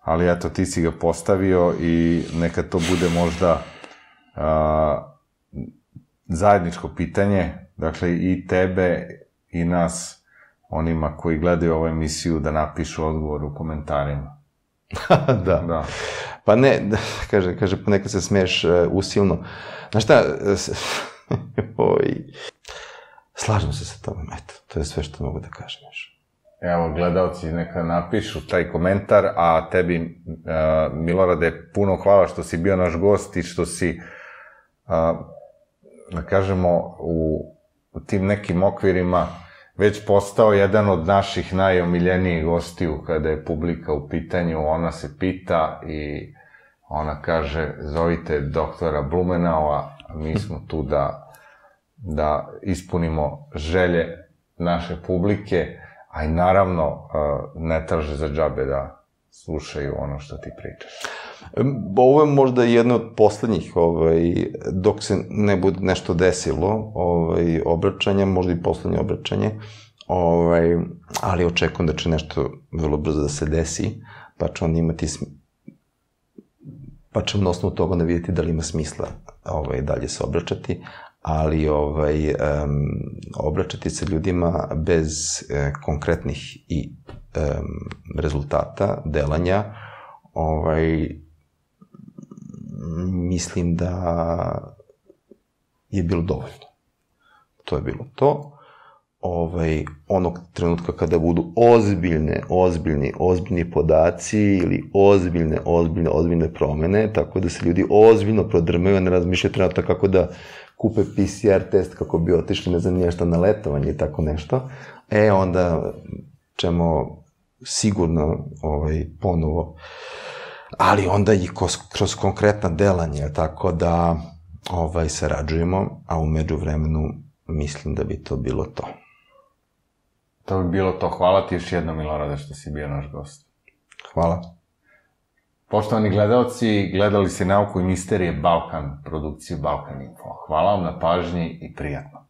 Ali eto, ti si ga postavio i neka to bude možda zajedničko pitanje, dakle i tebe i nas, onima koji gledaju ovu emisiju, da napišu odgovor u komentarima. Da. Pa ne, kaže, ponekad se smeješ usilno. Znaš šta, slažem se sa tobom, eto, to je sve što mogu da kažem. Evo, gledalci neka napišu taj komentar, a tebi, Milorade, puno hvala što si bio naš gost i što si, da kažemo, u tim nekim okvirima već postao jedan od naših najomiljenijih gostiju kada je publika u pitanju, ona se pita i ona kaže, zovite doktora Blumenaua, mi smo tu da, da ispunimo želje naše publike, a i naravno ne traže za džabe da slušaju ono što ti pričaš. Ovo je možda jedna od poslednjih, dok se ne bude nešto desilo, obraćanja, možda i poslednje obraćanje, ali očekujem da će nešto vrlo brzo da se desi, pa će onda imati, pa ćemo na osnovu toga da vidjeti da li ima smisla dalje se obraćati, ali obraćati se ljudima bez konkretnih i rezultata, delanja, mislim da je bilo dovoljno. To je bilo to. Onog trenutka kada budu ozbiljne, ozbiljni, ozbiljni podaci ili ozbiljne, ozbiljne, ozbiljne promene, tako da se ljudi ozbiljno prodrmaju, ne razmišljaju trenutno kako da kupe P C R test kako bi otišli, ne znam nije šta, na letovanje i tako nešto, e onda ćemo sigurno ovaj, ponovo, ali onda i kroz konkretna delanja, tako da ovaj, sarađujemo, a u međuvremenu mislim da bi to bilo to. To bi bilo to. Hvala ti još jednom, Milorade, što si bio naš gost. Hvala. Poštovani gledalci, gledali ste Nauku i misterije Balkan, produkciju Balkan Info. Hvala vam na pažnji i prijatno.